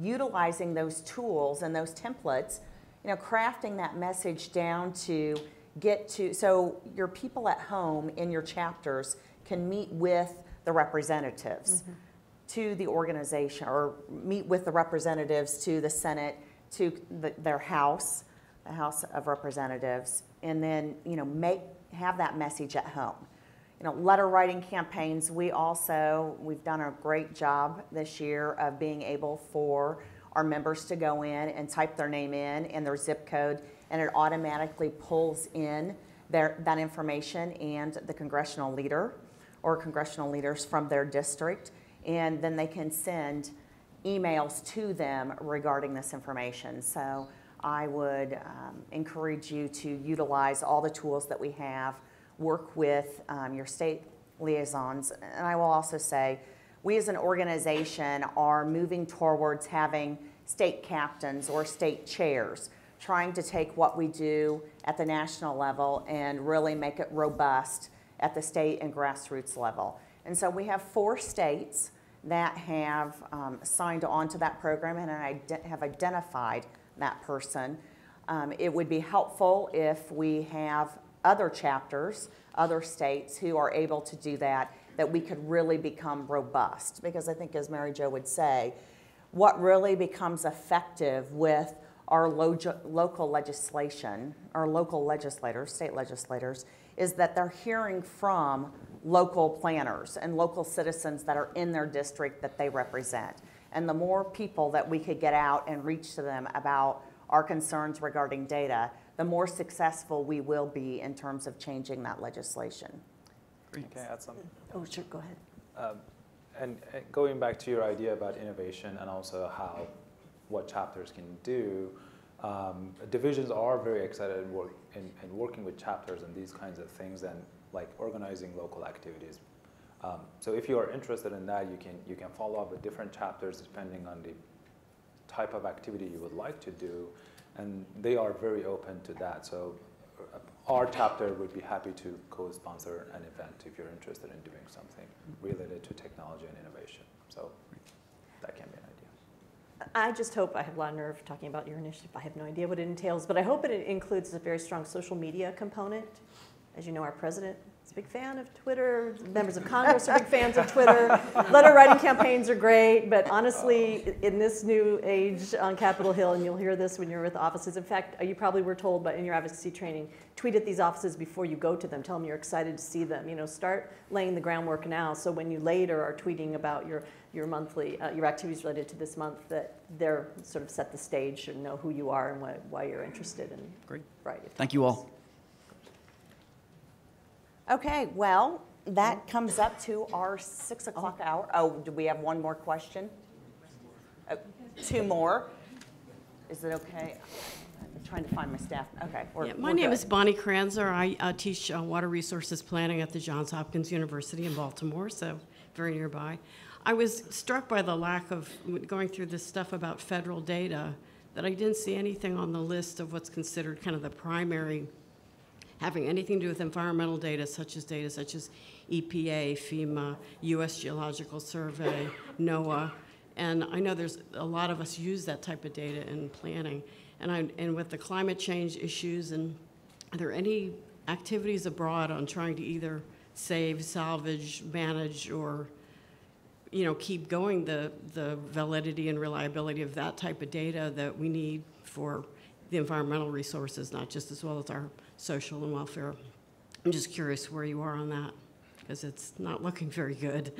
utilizing those tools and those templates, crafting that message down to get to, so your people at home in your chapters can meet with the representatives to the organization, or meet with the representatives to the Senate, to their house, the House of Representatives, and then have that message at home. Letter writing campaigns, we've done a great job this year of being able for our members to go in and type their name in and their zip code, and it automatically pulls in that information and the congressional leader or congressional leaders from their district, and then they can send emails to them regarding this information. So I would encourage you to utilize all the tools that we have, work with your state liaisons, and I will also say we as an organization are moving towards having state captains or state chairs, trying to take what we do at the national level and really make it robust at the state and grassroots level. And so we have 4 states that have signed on to that program and have identified that person. It would be helpful if we have other chapters, other states who are able to do that, that we could really become robust. Because I think, as Mary Jo would say, what really becomes effective with our local legislation, our local legislators, state legislators, is that they're hearing from local planners and local citizens that are in their district that they represent. And the more people that we could get out and reach to them about our concerns regarding data, the more successful we will be in terms of changing that legislation. Great. Can I add something? Oh, sure, go ahead. And going back to your idea about innovation and also what chapters can do, divisions are very excited in working with chapters and these kinds of things, and like organizing local activities. So if you are interested in that, you can follow up with different chapters depending on the type of activity you would like to do, and they are very open to that. So our chapter would be happy to co-sponsor an event if you're interested in doing something related to technology and innovation. So that can be an idea. I just hope, I have a lot of nerve talking about your initiative, I have no idea what it entails, but I hope it includes a very strong social media component. As you know, our president is a big fan of Twitter. Members of Congress are big fans of Twitter. Letter writing campaigns are great, but honestly, in this new age on Capitol Hill, and you'll hear this when you're with offices. In fact, you probably were told, but in your advocacy training, tweet at these offices before you go to them. Tell them you're excited to see them. You know, start laying the groundwork now, so when you later are tweeting about your monthly your activities related to this month, that they're sort of set the stage and know who you are and why you're interested in. Great. Right. Thank you all. Okay, well, that comes up to our 6 o'clock hour. Oh, do we have one more question? Two more. Is it okay? I'm trying to find my staff. Okay. My name is Bonnie Kranzer. I teach water resources planning at the Johns Hopkins University in Baltimore, so very nearby. I was struck by the lack of going through this stuff about federal data, that I didn't see anything on the list of what's considered kind of the primary, having anything to do with environmental data such as EPA, FEMA, U.S. Geological Survey, NOAA. And I know there's a lot of us use that type of data in planning. And with the climate change issues, and are there any activities abroad on trying to either save, salvage, manage, or keep going the validity and reliability of that type of data that we need for the environmental resources, not just as well as our social and welfare? I'm just curious where you are on that, because it's not looking very good.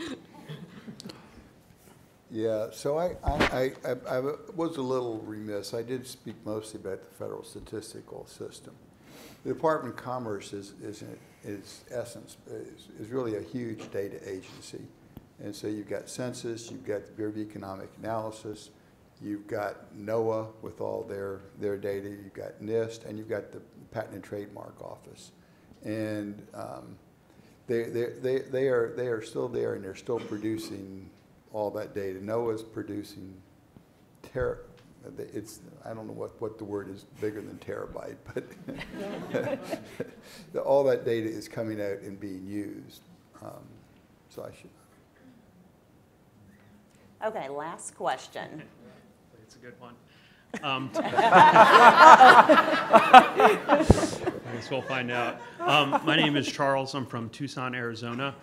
Yeah, so I was a little remiss. I did speak mostly about the federal statistical system. The Department of Commerce is in its essence, is really a huge data agency. And so you've got Census, you've got the Bureau of Economic Analysis, you've got NOAA with all their data, you've got NIST, and you've got the Patent and Trademark Office. And they are still there, and they're still producing all that data. NOAA's producing I don't know what the word is bigger than terabyte, but all that data is coming out and being used. So I should. Okay, last question. It's a good one. I guess we'll find out. My name is Charles. I'm from Tucson, Arizona.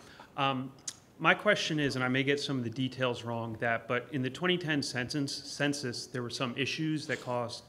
My question is, and I may get some of the details wrong, but in the 2010 census, there were some issues that caused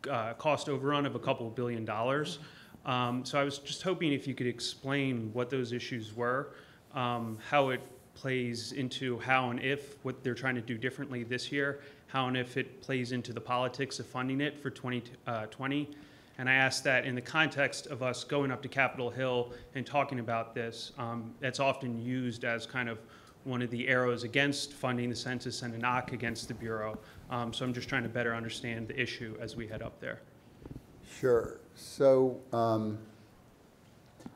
cost overrun of a couple billion dollars. So I was just hoping if you could explain what those issues were, how it plays into how and if what they're trying to do differently this year, how and if it plays into the politics of funding it for 2020. And I ask that in the context of us going up to Capitol Hill and talking about this. That's often used as kind of one of the arrows against funding the census and a knock against the Bureau. So I'm just trying to better understand the issue as we head up there. Sure. So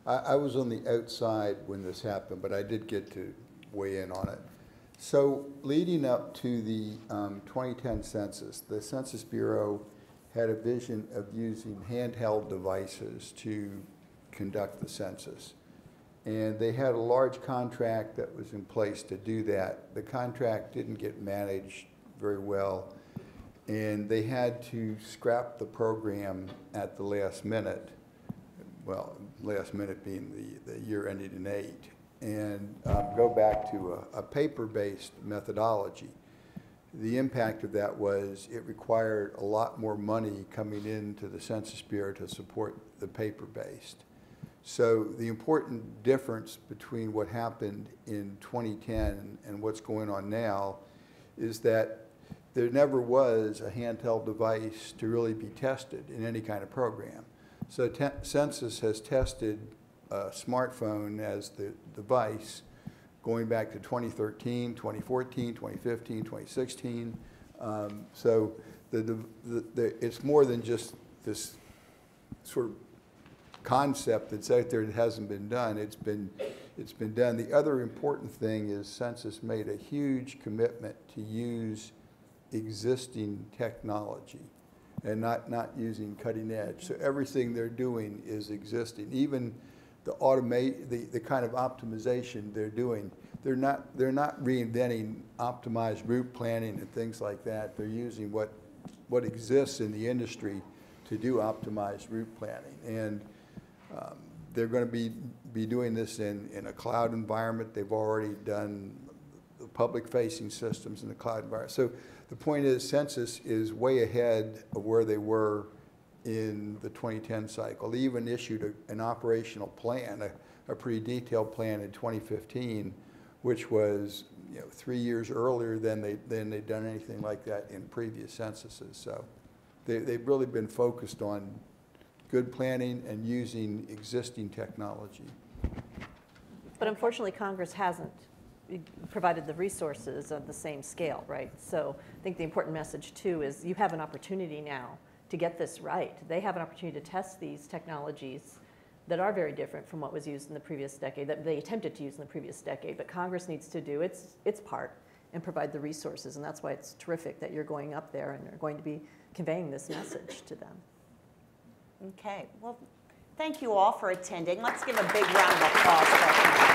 I was on the outside when this happened, but I did get to weigh in on it. So leading up to the 2010 census, the Census Bureau had a vision of using handheld devices to conduct the census. And they had a large contract that was in place to do that. The contract didn't get managed very well, and they had to scrap the program at the last minute. Well, last minute being the year ended in 8. And go back to a paper-based methodology. The impact of that was it required a lot more money coming into the Census Bureau to support the paper-based. So the important difference between what happened in 2010 and what's going on now is that there never was a handheld device to really be tested in any kind of program. So Census has tested a smartphone as the device going back to 2013, 2014, 2015, 2016. So it's more than just this sort of concept that's out there that hasn't been done. It's been done. The other important thing is Census made a huge commitment to use existing technology and not using cutting edge. So everything they're doing is existing. Even the kind of optimization they're doing. They're not reinventing optimized route planning and things like that. They're using what exists in the industry to do optimized route planning. And They're going to be doing this in a cloud environment. They've already done the public-facing systems in the cloud environment. So the point is, Census is way ahead of where they were in the 2010 cycle. They even issued an operational plan, a pretty detailed plan in 2015, which was 3 years earlier than they'd done anything like that in previous censuses. So they've really been focused on good planning and using existing technology. But unfortunately, Congress hasn't provided the resources of the same scale, right? So I think the important message, too, is you have an opportunity now to get this right. They have an opportunity to test these technologies that are very different from what was used in the previous decade, that they attempted to use in the previous decade. But Congress needs to do its part and provide the resources. And that's why it's terrific that you're going up there and are going to be conveying this message to them. Okay. Well, thank you all for attending. Let's give a big round of applause.